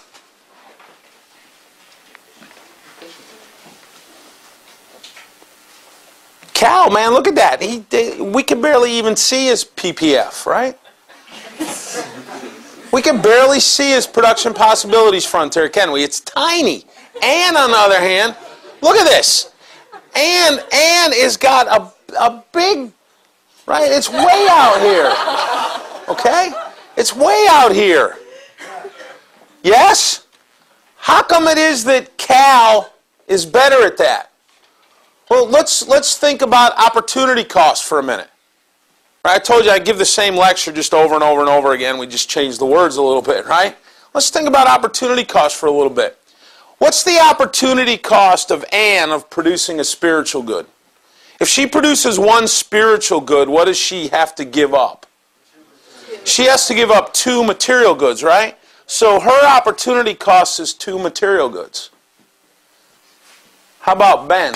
Cal, man, look at that. He, they, we can barely even see his P P F, right? We can barely see his production possibilities frontier, can we? It's tiny. Ann, on the other hand, look at this. Ann, Ann has got a, a big, right? It's way out here. Okay? It's way out here. Yes? How come it is that Cal is better at that? Well, let's, let's think about opportunity cost for a minute. I told you I give the same lecture just over and over and over again. We just change the words a little bit, right? Let's think about opportunity cost for a little bit. What's the opportunity cost of Ann of producing a spiritual good? If she produces one spiritual good, what does she have to give up? She has to give up two material goods, right? So her opportunity cost is two material goods. How about Ben?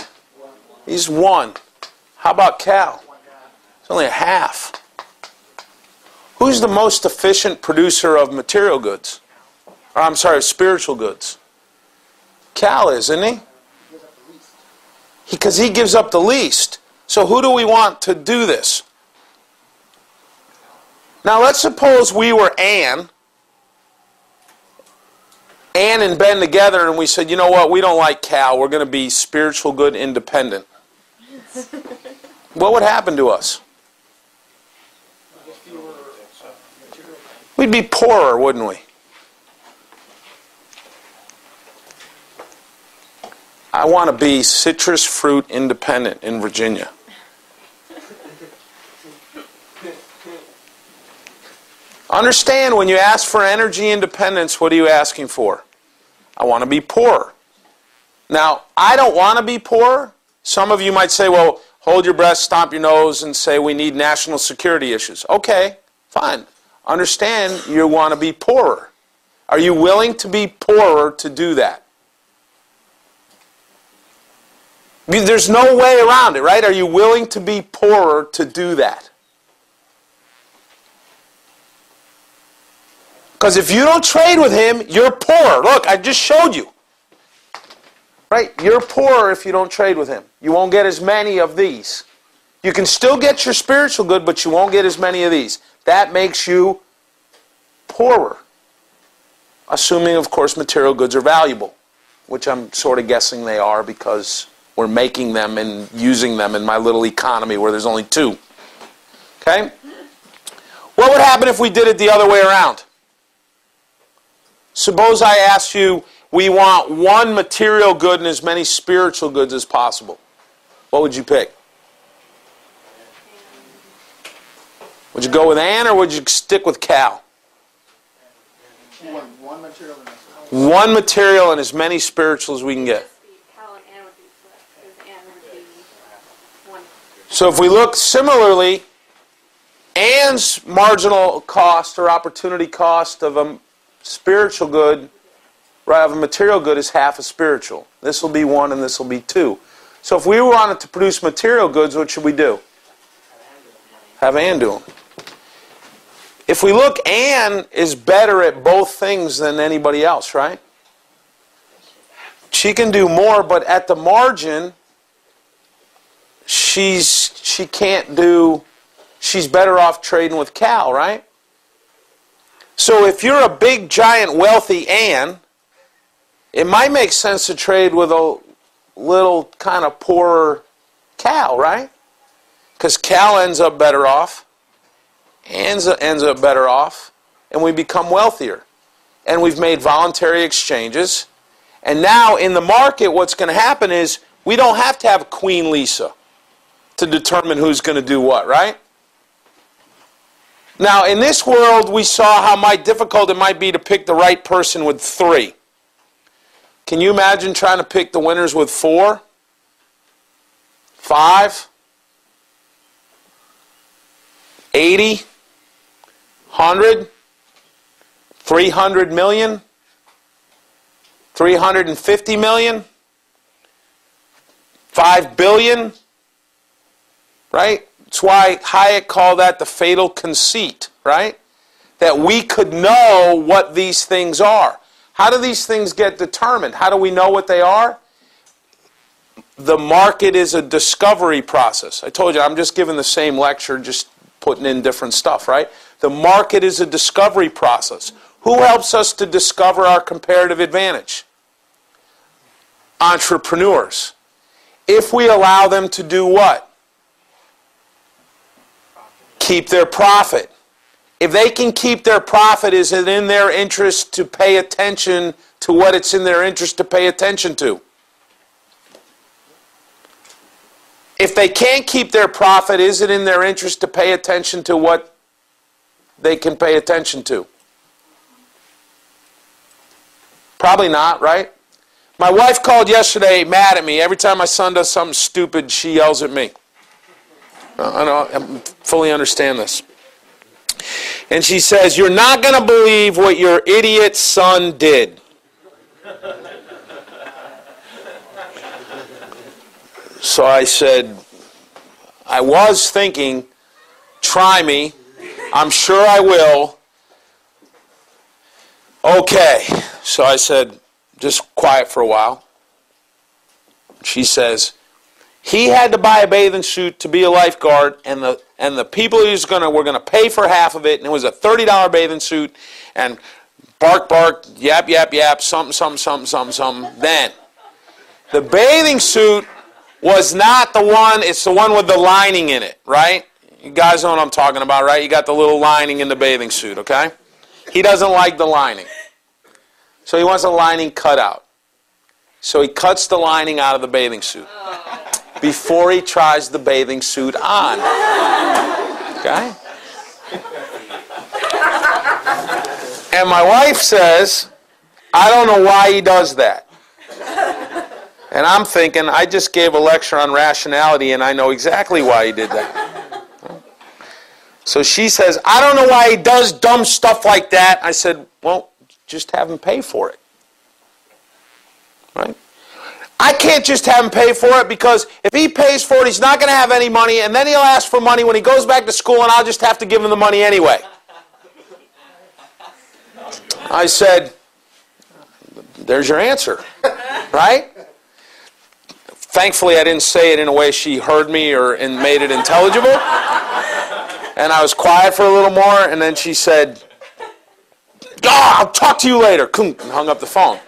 He's one. How about Cal? It's only a half. Who's the most efficient producer of material goods? Or, I'm sorry, of spiritual goods? Cal is, isn't he? Because he, he gives up the least. So who do we want to do this? Now let's suppose we were Ann. Ann and Ben together, and we said, you know what, we don't like Cal. We're going to be spiritual good independent. What would happen to us? We'd be poorer, wouldn't we? I want to be citrus fruit independent in Virginia. Understand, when you ask for energy independence, what are you asking for? I want to be poorer. Now, I don't want to be poorer. Some of you might say, well, hold your breath, stomp your nose, and say we need national security issues. Okay, fine. Understand you want to be poorer. Are you willing to be poorer to do that? There's no way around it, right? Are you willing to be poorer to do that? Because if you don't trade with him, you're poor. Look, I just showed you. Right? You're poorer if you don't trade with him. You won't get as many of these. You can still get your spiritual good, but you won't get as many of these. That makes you poorer. Assuming, of course, material goods are valuable, which I'm sort of guessing they are because we're making them and using them in my little economy where there's only two. Okay? What would happen if we did it the other way around? Suppose I asked you, we want one material good and as many spiritual goods as possible. What would you pick? Would you go with Ann or would you stick with Cal? One, one, material and one material and as many spiritual as we can get. So if we look similarly, Ann's marginal cost or opportunity cost of a spiritual good, right, of a material good is half a spiritual. This will be one and this will be two. So if we wanted to produce material goods, what should we do? Have Ann do them. If we look, Ann is better at both things than anybody else, right? She can do more, but at the margin, she's she can't do, she's better off trading with Cal, right? So if you're a big, giant, wealthy Ann, it might make sense to trade with a little kind of poorer Cal, right? Because Cal ends up better off. Ends ends up better off, and we become wealthier, and we've made voluntary exchanges, and now in the market what's going to happen is we don't have to have Queen Lisa to determine who's going to do what, right? Now in this world we saw how my difficult it might be to pick the right person with three. Can you imagine trying to pick the winners with four? Five? Eighty? one hundred, three hundred million, three hundred fifty million, five billion, right? That's why Hayek called that the fatal conceit, right? That we could know what these things are. How do these things get determined? How do we know what they are? The market is a discovery process. I told you, I'm just giving the same lecture, just putting in different stuff, right? The market is a discovery process. Who helps us to discover our comparative advantage? Entrepreneurs. If we allow them to do what? Keep their profit. If they can keep their profit, is it in their interest to pay attention to what it's in their interest to pay attention to? If they can't keep their profit, is it in their interest to pay attention to what they can pay attention to? Probably not, right? My wife called yesterday mad at me. Every time my son does something stupid, she yells at me. I don't I fully understand this. And she says, "You're not going to believe what your idiot son did." So I said, "I was thinking, try me. I'm sure I will." Okay. So I said, just quiet for a while. She says, "He had to buy a bathing suit to be a lifeguard, and the and the people who was gonna were gonna pay for half of it, and it was a thirty dollar bathing suit, and bark bark, yap yap yap, something something something something something." Then the bathing suit was not the one. It's the one with the lining in it, right? You guys know what I'm talking about, right? You got the little lining in the bathing suit, okay? He doesn't like the lining. So he wants a lining cut out. So he cuts the lining out of the bathing suit before he tries the bathing suit on. Okay? And my wife says, "I don't know why he does that." And I'm thinking, I just gave a lecture on rationality and I know exactly why he did that. So she says, "I don't know why he does dumb stuff like that." I said, "Well, just have him pay for it." Right? I can't just have him pay for it, because if he pays for it, he's not going to have any money, and then he'll ask for money when he goes back to school, and I'll just have to give him the money anyway. I said, there's your answer, right? Thankfully, I didn't say it in a way she heard me or and made it intelligible. And I was quiet for a little more, and then she said, ah, I'll talk to you later, and hung up the phone,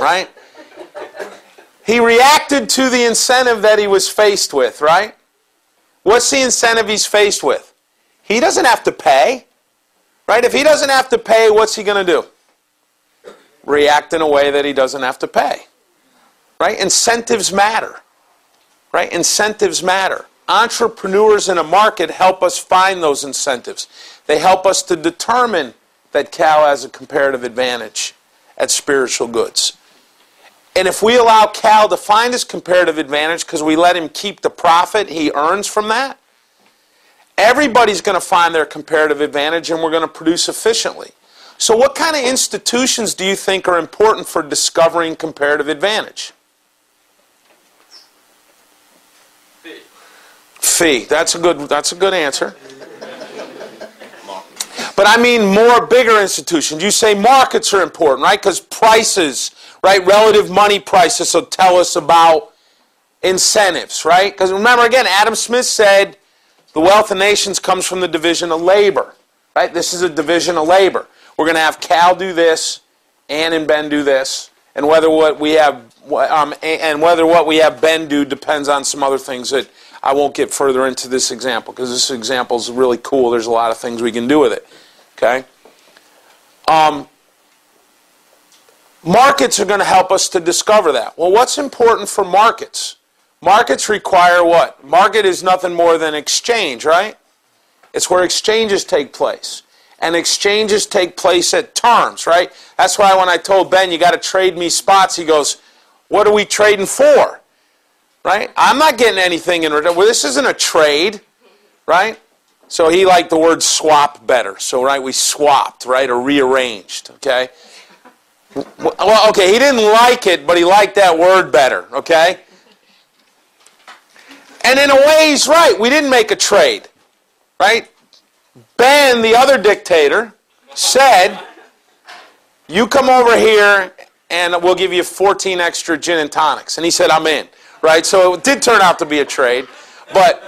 right? He reacted to the incentive that he was faced with, right? What's the incentive he's faced with? He doesn't have to pay, right? If he doesn't have to pay, what's he going to do? React in a way that he doesn't have to pay, right? Incentives matter, right? Incentives matter. Entrepreneurs in a market help us find those incentives. They help us to determine that Cal has a comparative advantage at spiritual goods. And if we allow Cal to find his comparative advantage because we let him keep the profit he earns from that, everybody's going to find their comparative advantage and we're going to produce efficiently. So what kind of institutions do you think are important for discovering comparative advantage? Fee. Fee. That's a good, that's a good answer. But I mean more bigger institutions. You say markets are important, right? Because prices, right? Relative money prices, so tell us about incentives, right? Because remember, again, Adam Smith said the wealth of nations comes from the division of labor, right? This is a division of labor. We're going to have Cal do this, Ann and Ben do this, and whether what we have um, and whether what we have Ben do depends on some other things that I won't get further into this example because this example is really cool. There's a lot of things we can do with it. Okay. Um, markets are going to help us to discover that. Well, what's important for markets? Markets require what? Market is nothing more than exchange, right? It's where exchanges take place. And exchanges take place at terms, right? That's why when I told Ben, you got to trade me spots, he goes, what are we trading for? Right? I'm not getting anything in return. Well, this isn't a trade, right? So he liked the word swap better. So, right, we swapped, right, or rearranged, okay? Well, okay, he didn't like it, but he liked that word better, okay? And in a way, he's right. We didn't make a trade, right? Ben, the other dictator, said, you come over here and we'll give you fourteen extra gin and tonics. And he said, I'm in, right? So it did turn out to be a trade, but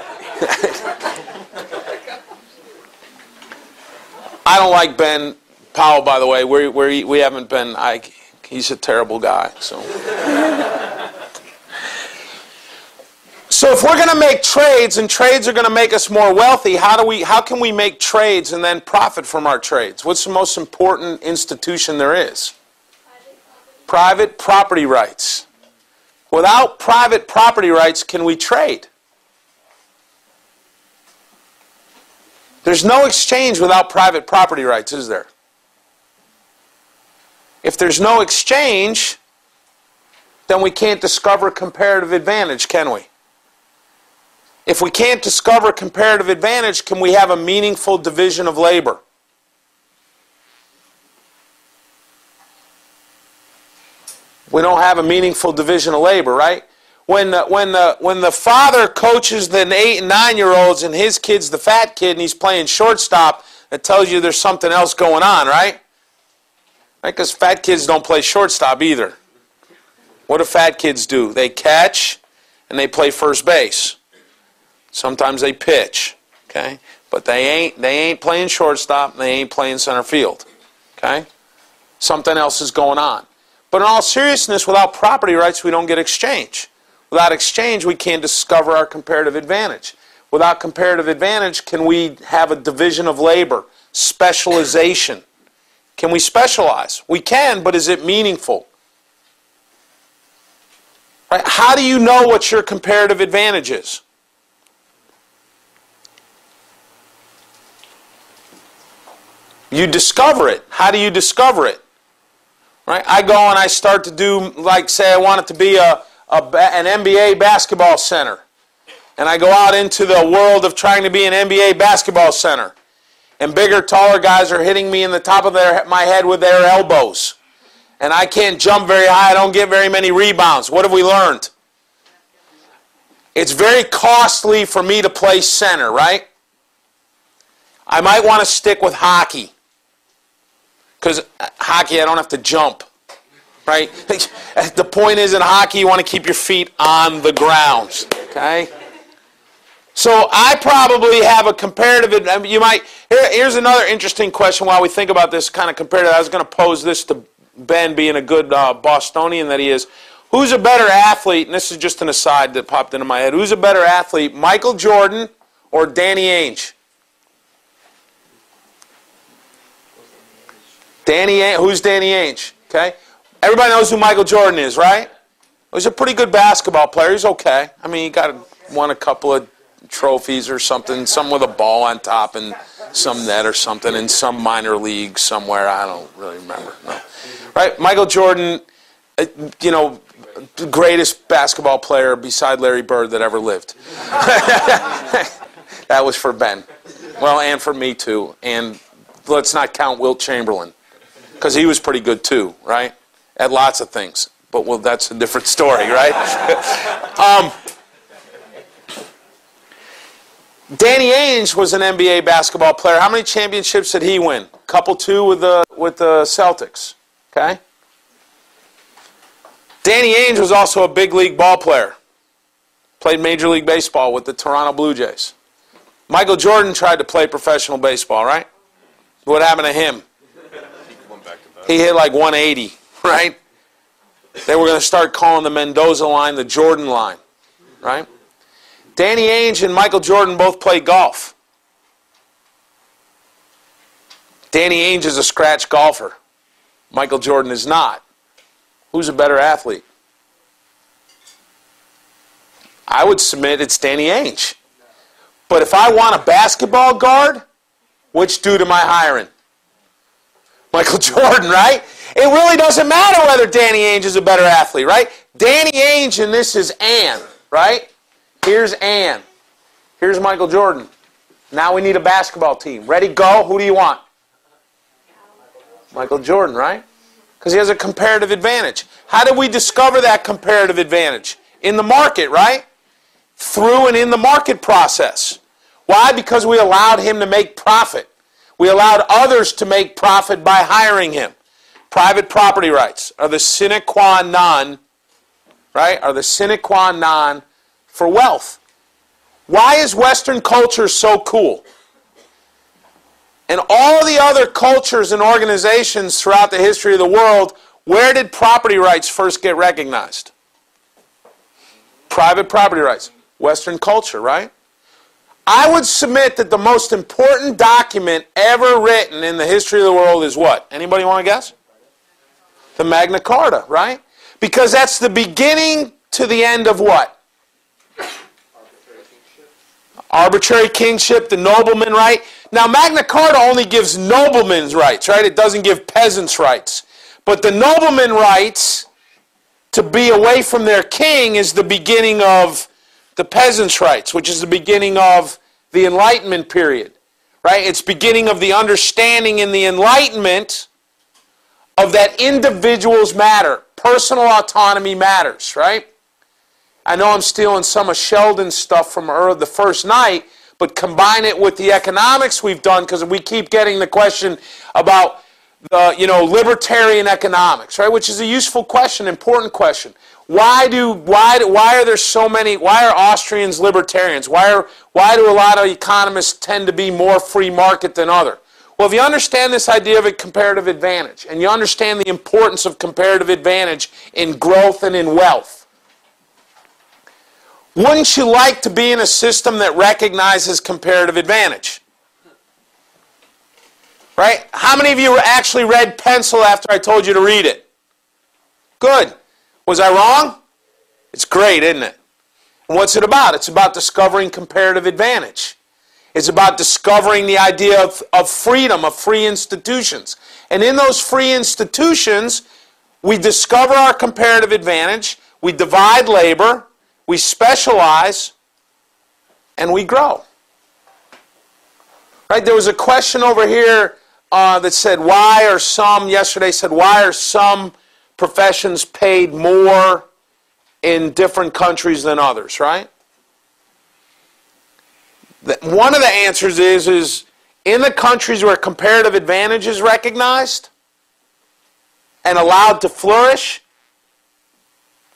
I don't like Ben Powell, by the way. We're, we're, we haven't been, I, he's a terrible guy, so. So if we're going to make trades, and trades are going to make us more wealthy, how do we? How can we make trades and then profit from our trades? What's the most important institution there is? Private property. Private property rights. Without private property rights, can we trade? There's no exchange without private property rights, is there? If there's no exchange, then we can't discover comparative advantage, can we? If we can't discover comparative advantage, can we have a meaningful division of labor? We don't have a meaningful division of labor, right? When the, when the, when the father coaches the eight and nine-year-olds and his kid's the fat kid and he's playing shortstop, that tells you there's something else going on, right? Right? Because fat kids don't play shortstop either. What do fat kids do? They catch and they play first base. Sometimes they pitch, okay? But they ain't they ain't playing shortstop, and they ain't playing center field, okay? Something else is going on. But in all seriousness, without property rights, we don't get exchange. Without exchange, we can't discover our comparative advantage. Without comparative advantage, can we have a division of labor, specialization? Can we specialize? We can, but is it meaningful? Right? How do you know what your comparative advantage is? You discover it. How do you discover it? Right? I go and I start to do, like say I want it to be a, a an N B A basketball center. And I go out into the world of trying to be an N B A basketball center. And bigger, taller guys are hitting me in the top of their, my head with their elbows. And I can't jump very high. I don't get very many rebounds. What have we learned? It's very costly for me to play center, right? I might want to stick with hockey. Because hockey, I don't have to jump, right? The point is, in hockey, you want to keep your feet on the ground, okay? So I probably have a comparative advantage. You might, here, here's another interesting question while we think about this kind of comparative. I was going to pose this to Ben, being a good uh, Bostonian that he is. Who's a better athlete, and this is just an aside that popped into my head, who's a better athlete, Michael Jordan or Danny Ainge? Danny Ainge, who's Danny Ainge? Okay, everybody knows who Michael Jordan is, right? He's a pretty good basketball player. He's okay. I mean, he got a, won a couple of trophies or something, some with a ball on top and some net or something in some minor league somewhere. I don't really remember. No. Right? Michael Jordan, uh, you know, greatest basketball player beside Larry Bird that ever lived. That was for Ben. Well, and for me too. And let's not count Wilt Chamberlain, because he was pretty good too, right? At lots of things. But, well, that's a different story, right? um, Danny Ainge was an N B A basketball player. How many championships did he win? Couple two with the, with the Celtics, okay? Danny Ainge was also a big league ball player. Played Major League Baseball with the Toronto Blue Jays. Michael Jordan tried to play professional baseball, right? What happened to him? He hit like one eighty, right? They were going to start calling the Mendoza line the Jordan line, right? Danny Ainge and Michael Jordan both play golf. Danny Ainge is a scratch golfer. Michael Jordan is not. Who's a better athlete? I would submit it's Danny Ainge. But if I want a basketball guard, which dude am I hiring? Michael Jordan, right? It really doesn't matter whether Danny Ainge is a better athlete, right? Danny Ainge, and this is Ann, right? Here's Ann. Here's Michael Jordan. Now we need a basketball team. Ready, go. Who do you want? Michael Jordan, right? Because he has a comparative advantage. How did we discover that comparative advantage? In the market, right? Through and in the market process. Why? Because we allowed him to make profit. We allowed others to make profit by hiring him. Private property rights are the sine qua non, right? Are the sine qua non for wealth. Why is Western culture so cool? And all the other cultures and organizations throughout the history of the world, where did property rights first get recognized? Private property rights. Western culture, right? I would submit that the most important document ever written in the history of the world is what? Anybody want to guess? The Magna Carta, right? Because that's the beginning to the end of what? Arbitrary kingship. Arbitrary kingship, the nobleman right. Now, Magna Carta only gives noblemen's rights, right? It doesn't give peasants' rights. But the nobleman rights to be away from their king is the beginning of the peasants' rights, which is the beginning of the Enlightenment period, right? It's beginning of the understanding in the Enlightenment of that individuals matter, personal autonomy matters, right? I know I'm stealing some of Sheldon's stuff from the first night, but combine it with the economics we've done, because we keep getting the question about the, you know, libertarian economics, right? Which is a useful question, important question. Why do why do, why are there so many? Why are Austrians libertarians? Why are why do a lot of economists tend to be more free market than other? Well, if you understand this idea of a comparative advantage, and you understand the importance of comparative advantage in growth and in wealth, wouldn't you like to be in a system that recognizes comparative advantage? Right? How many of you actually read Pencil after I told you to read it? Good. Was I wrong? It's great, isn't it? And what's it about? It's about discovering comparative advantage. It's about discovering the idea of, of freedom, of free institutions. And in those free institutions, we discover our comparative advantage, we divide labor, we specialize, and we grow. Right? There was a question over here uh, that said, why are some, yesterday said, why are some professions paid more in different countries than others, right? One of the answers is, is in the countries where comparative advantage is recognized, and allowed to flourish,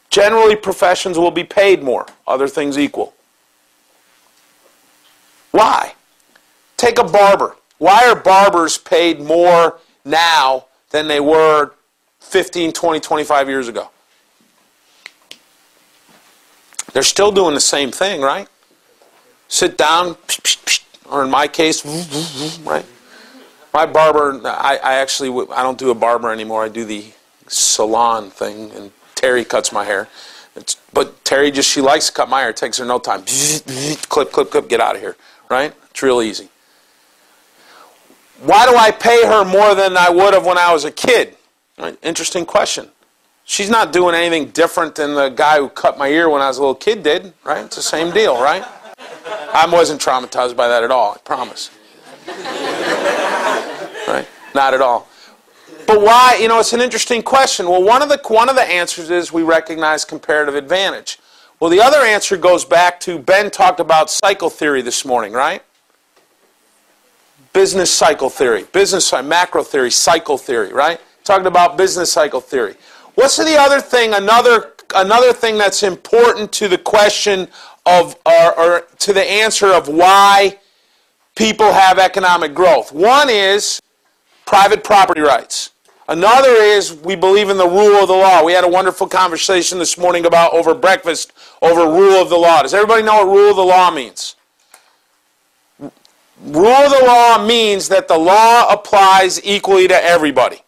generally professions will be paid more, other things equal. Why? Take a barber. Why are barbers paid more now than they were fifteen, twenty, twenty-five years ago? They're still doing the same thing, right? Sit down, or in my case, right? My barber, I, I actually, I don't do a barber anymore. I do the salon thing, and Terry cuts my hair. It's, but Terry just, she likes to cut my hair. It takes her no time. Clip, clip, clip, get out of here, right? It's real easy. Why do I pay her more than I would have when I was a kid? Right? Interesting question. She's not doing anything different than the guy who cut my ear when I was a little kid did, right? It's the same deal, right? I wasn't traumatized by that at all, I promise. Right? Not at all. But why, you know, it's an interesting question. Well, one of the one of the answers is we recognize comparative advantage. Well, the other answer goes back to, Ben talked about cycle theory this morning, right? Business cycle theory, business macro theory, cycle theory, right? Talking about business cycle theory. What's the other thing, another another thing that's important to the question of, or, or to the answer of why people have economic growth? One is private property rights. Another is we believe in the rule of the law. We had a wonderful conversation this morning about over breakfast over rule of the law. Does everybody know what rule of the law means? Rule of the law means that the law applies equally to everybody.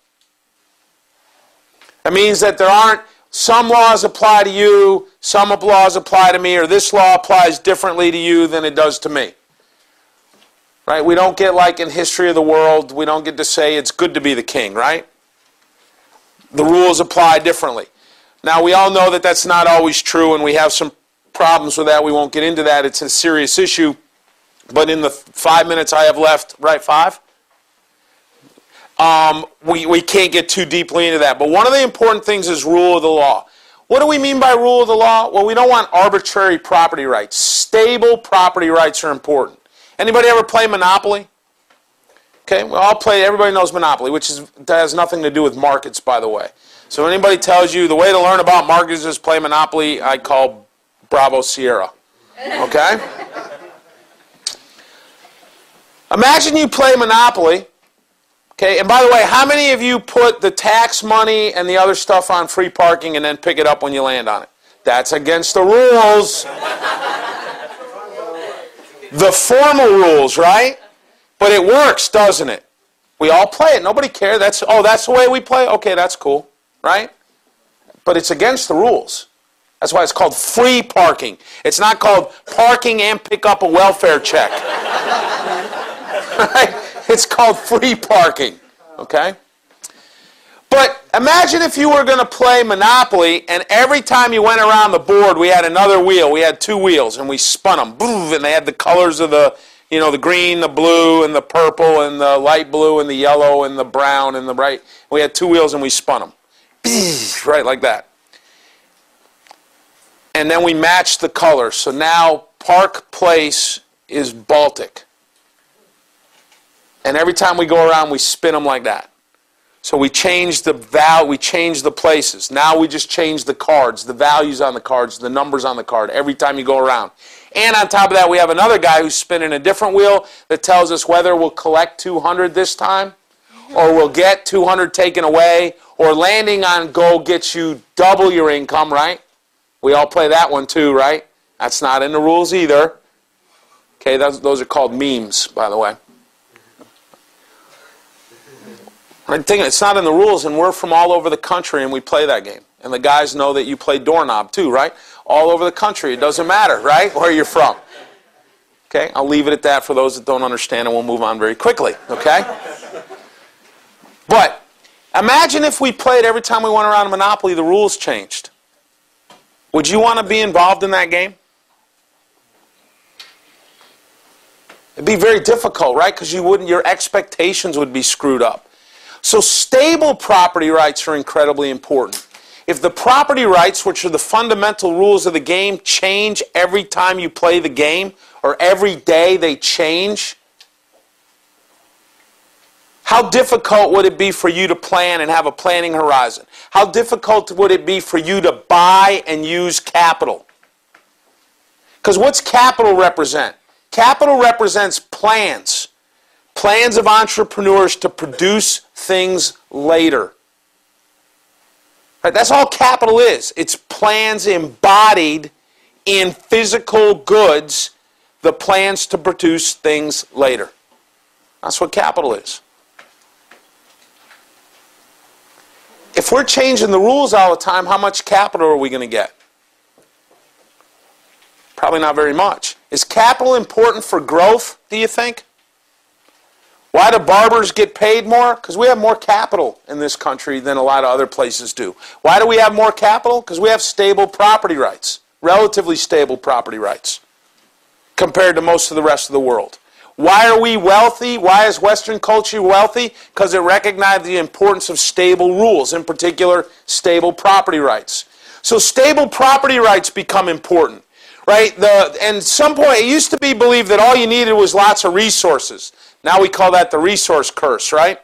It means that there aren't some laws apply to you, some laws apply to me, or this law applies differently to you than it does to me. Right? We don't get, like in history of the world, we don't get to say it's good to be the king, right? The rules apply differently. Now, we all know that that's not always true, and we have some problems with that. We won't get into that. It's a serious issue. But in the five minutes I have left, right, five? Um, we, we can't get too deeply into that. But one of the important things is rule of the law. What do we mean by rule of the law? Well, we don't want arbitrary property rights. Stable property rights are important. Anybody ever play Monopoly? Okay, we all play, everybody knows Monopoly, which is, that has nothing to do with markets, by the way. So if anybody tells you the way to learn about markets is play Monopoly, I call Bravo Sierra. Okay? Imagine you play Monopoly. Okay, and by the way, how many of you put the tax money and the other stuff on free parking and then pick it up when you land on it? That's against the rules. The formal rules, right? But it works, doesn't it? We all play it. Nobody cares. That's, oh, that's the way we play? Okay, that's cool, right? But it's against the rules. That's why it's called free parking. It's not called parking and pick up a welfare check. Right? It's called free parking, okay? But imagine if you were going to play Monopoly, and every time you went around the board, we had another wheel. We had two wheels, and we spun them, boom, and they had the colors of the, you know, the green, the blue, and the purple, and the light blue, and the yellow, and the brown, and the right. We had two wheels, and we spun them, right, like that. And then we matched the colors. So now Park Place is Baltic. And every time we go around, we spin them like that. So we change the val, we change the places. Now we just change the cards, the values on the cards, the numbers on the card, every time you go around. And on top of that, we have another guy who's spinning a different wheel that tells us whether we'll collect two hundred this time, or we'll get two hundred taken away, or landing on goal gets you double your income, right? We all play that one too, right? That's not in the rules either. Okay, those, those are called memes, by the way. I'm thinking it's not in the rules, and we're from all over the country, and we play that game. And the guys know that you play doorknob too, right? All over the country. It doesn't matter, right, where you're from. Okay, I'll leave it at that for those that don't understand, and we'll move on very quickly, okay? But imagine if we played every time we went around Monopoly, the rules changed. Would you want to be involved in that game? It'd be very difficult, right, because you wouldn't, your expectations would be screwed up. So stable property rights are incredibly important. If the property rights, which are the fundamental rules of the game, change every time you play the game, or every day they change, How difficult would it be for you to plan and have a planning horizon? How difficult would it be for you to buy and use capital? Because what's capital represent? Capital represents plans. Plans of entrepreneurs to produce things later. Right? That's all capital is. It's plans embodied in physical goods, the plans to produce things later. That's what capital is. If we're changing the rules all the time, how much capital are we going to get? Probably not very much. Is capital important for growth, do you think? Why do barbers get paid more? Because we have more capital in this country than a lot of other places do. Why do we have more capital? Because we have stable property rights, relatively stable property rights compared to most of the rest of the world. Why are we wealthy? Why is Western culture wealthy? Because it recognized the importance of stable rules, in particular, stable property rights. So stable property rights become important, right? The, and some point, it used to be believed that all you needed was lots of resources. Now we call that the resource curse, right?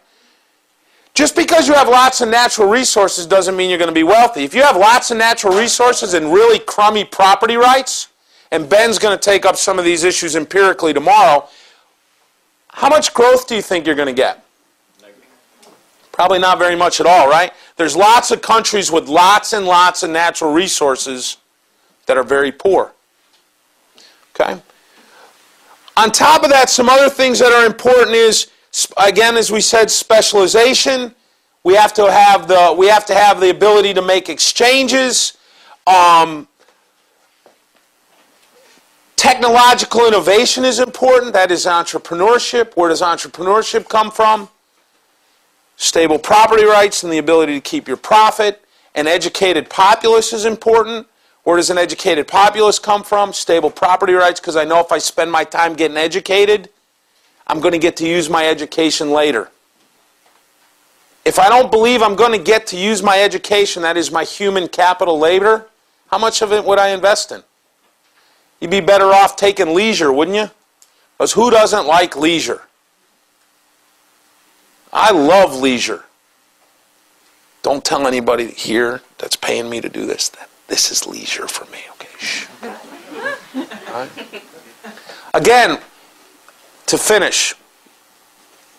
Just because you have lots of natural resources doesn't mean you're going to be wealthy. If you have lots of natural resources and really crummy property rights, and Ben's going to take up some of these issues empirically tomorrow, how much growth do you think you're going to get? Probably not very much at all, right? There's lots of countries with lots and lots of natural resources that are very poor. Okay? On top of that, some other things that are important is, again, as we said, specialization. We have to have the, we have to have the ability to make exchanges. Um, Technological innovation is important. That is entrepreneurship. Where does entrepreneurship come from? Stable property rights and the ability to keep your profit. An educated populace is important. Where does an educated populace come from? Stable property rights, because I know if I spend my time getting educated, I'm going to get to use my education later. If I don't believe I'm going to get to use my education, that is my human capital later, how much of it would I invest in? You'd be better off taking leisure, wouldn't you? Because who doesn't like leisure? I love leisure. Don't tell anybody here that's paying me to do this that this is leisure for me. Okay, shh. All right. Again, to finish,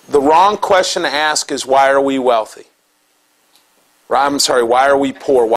the wrong question to ask is why are we wealthy? I'm sorry, why are we poor?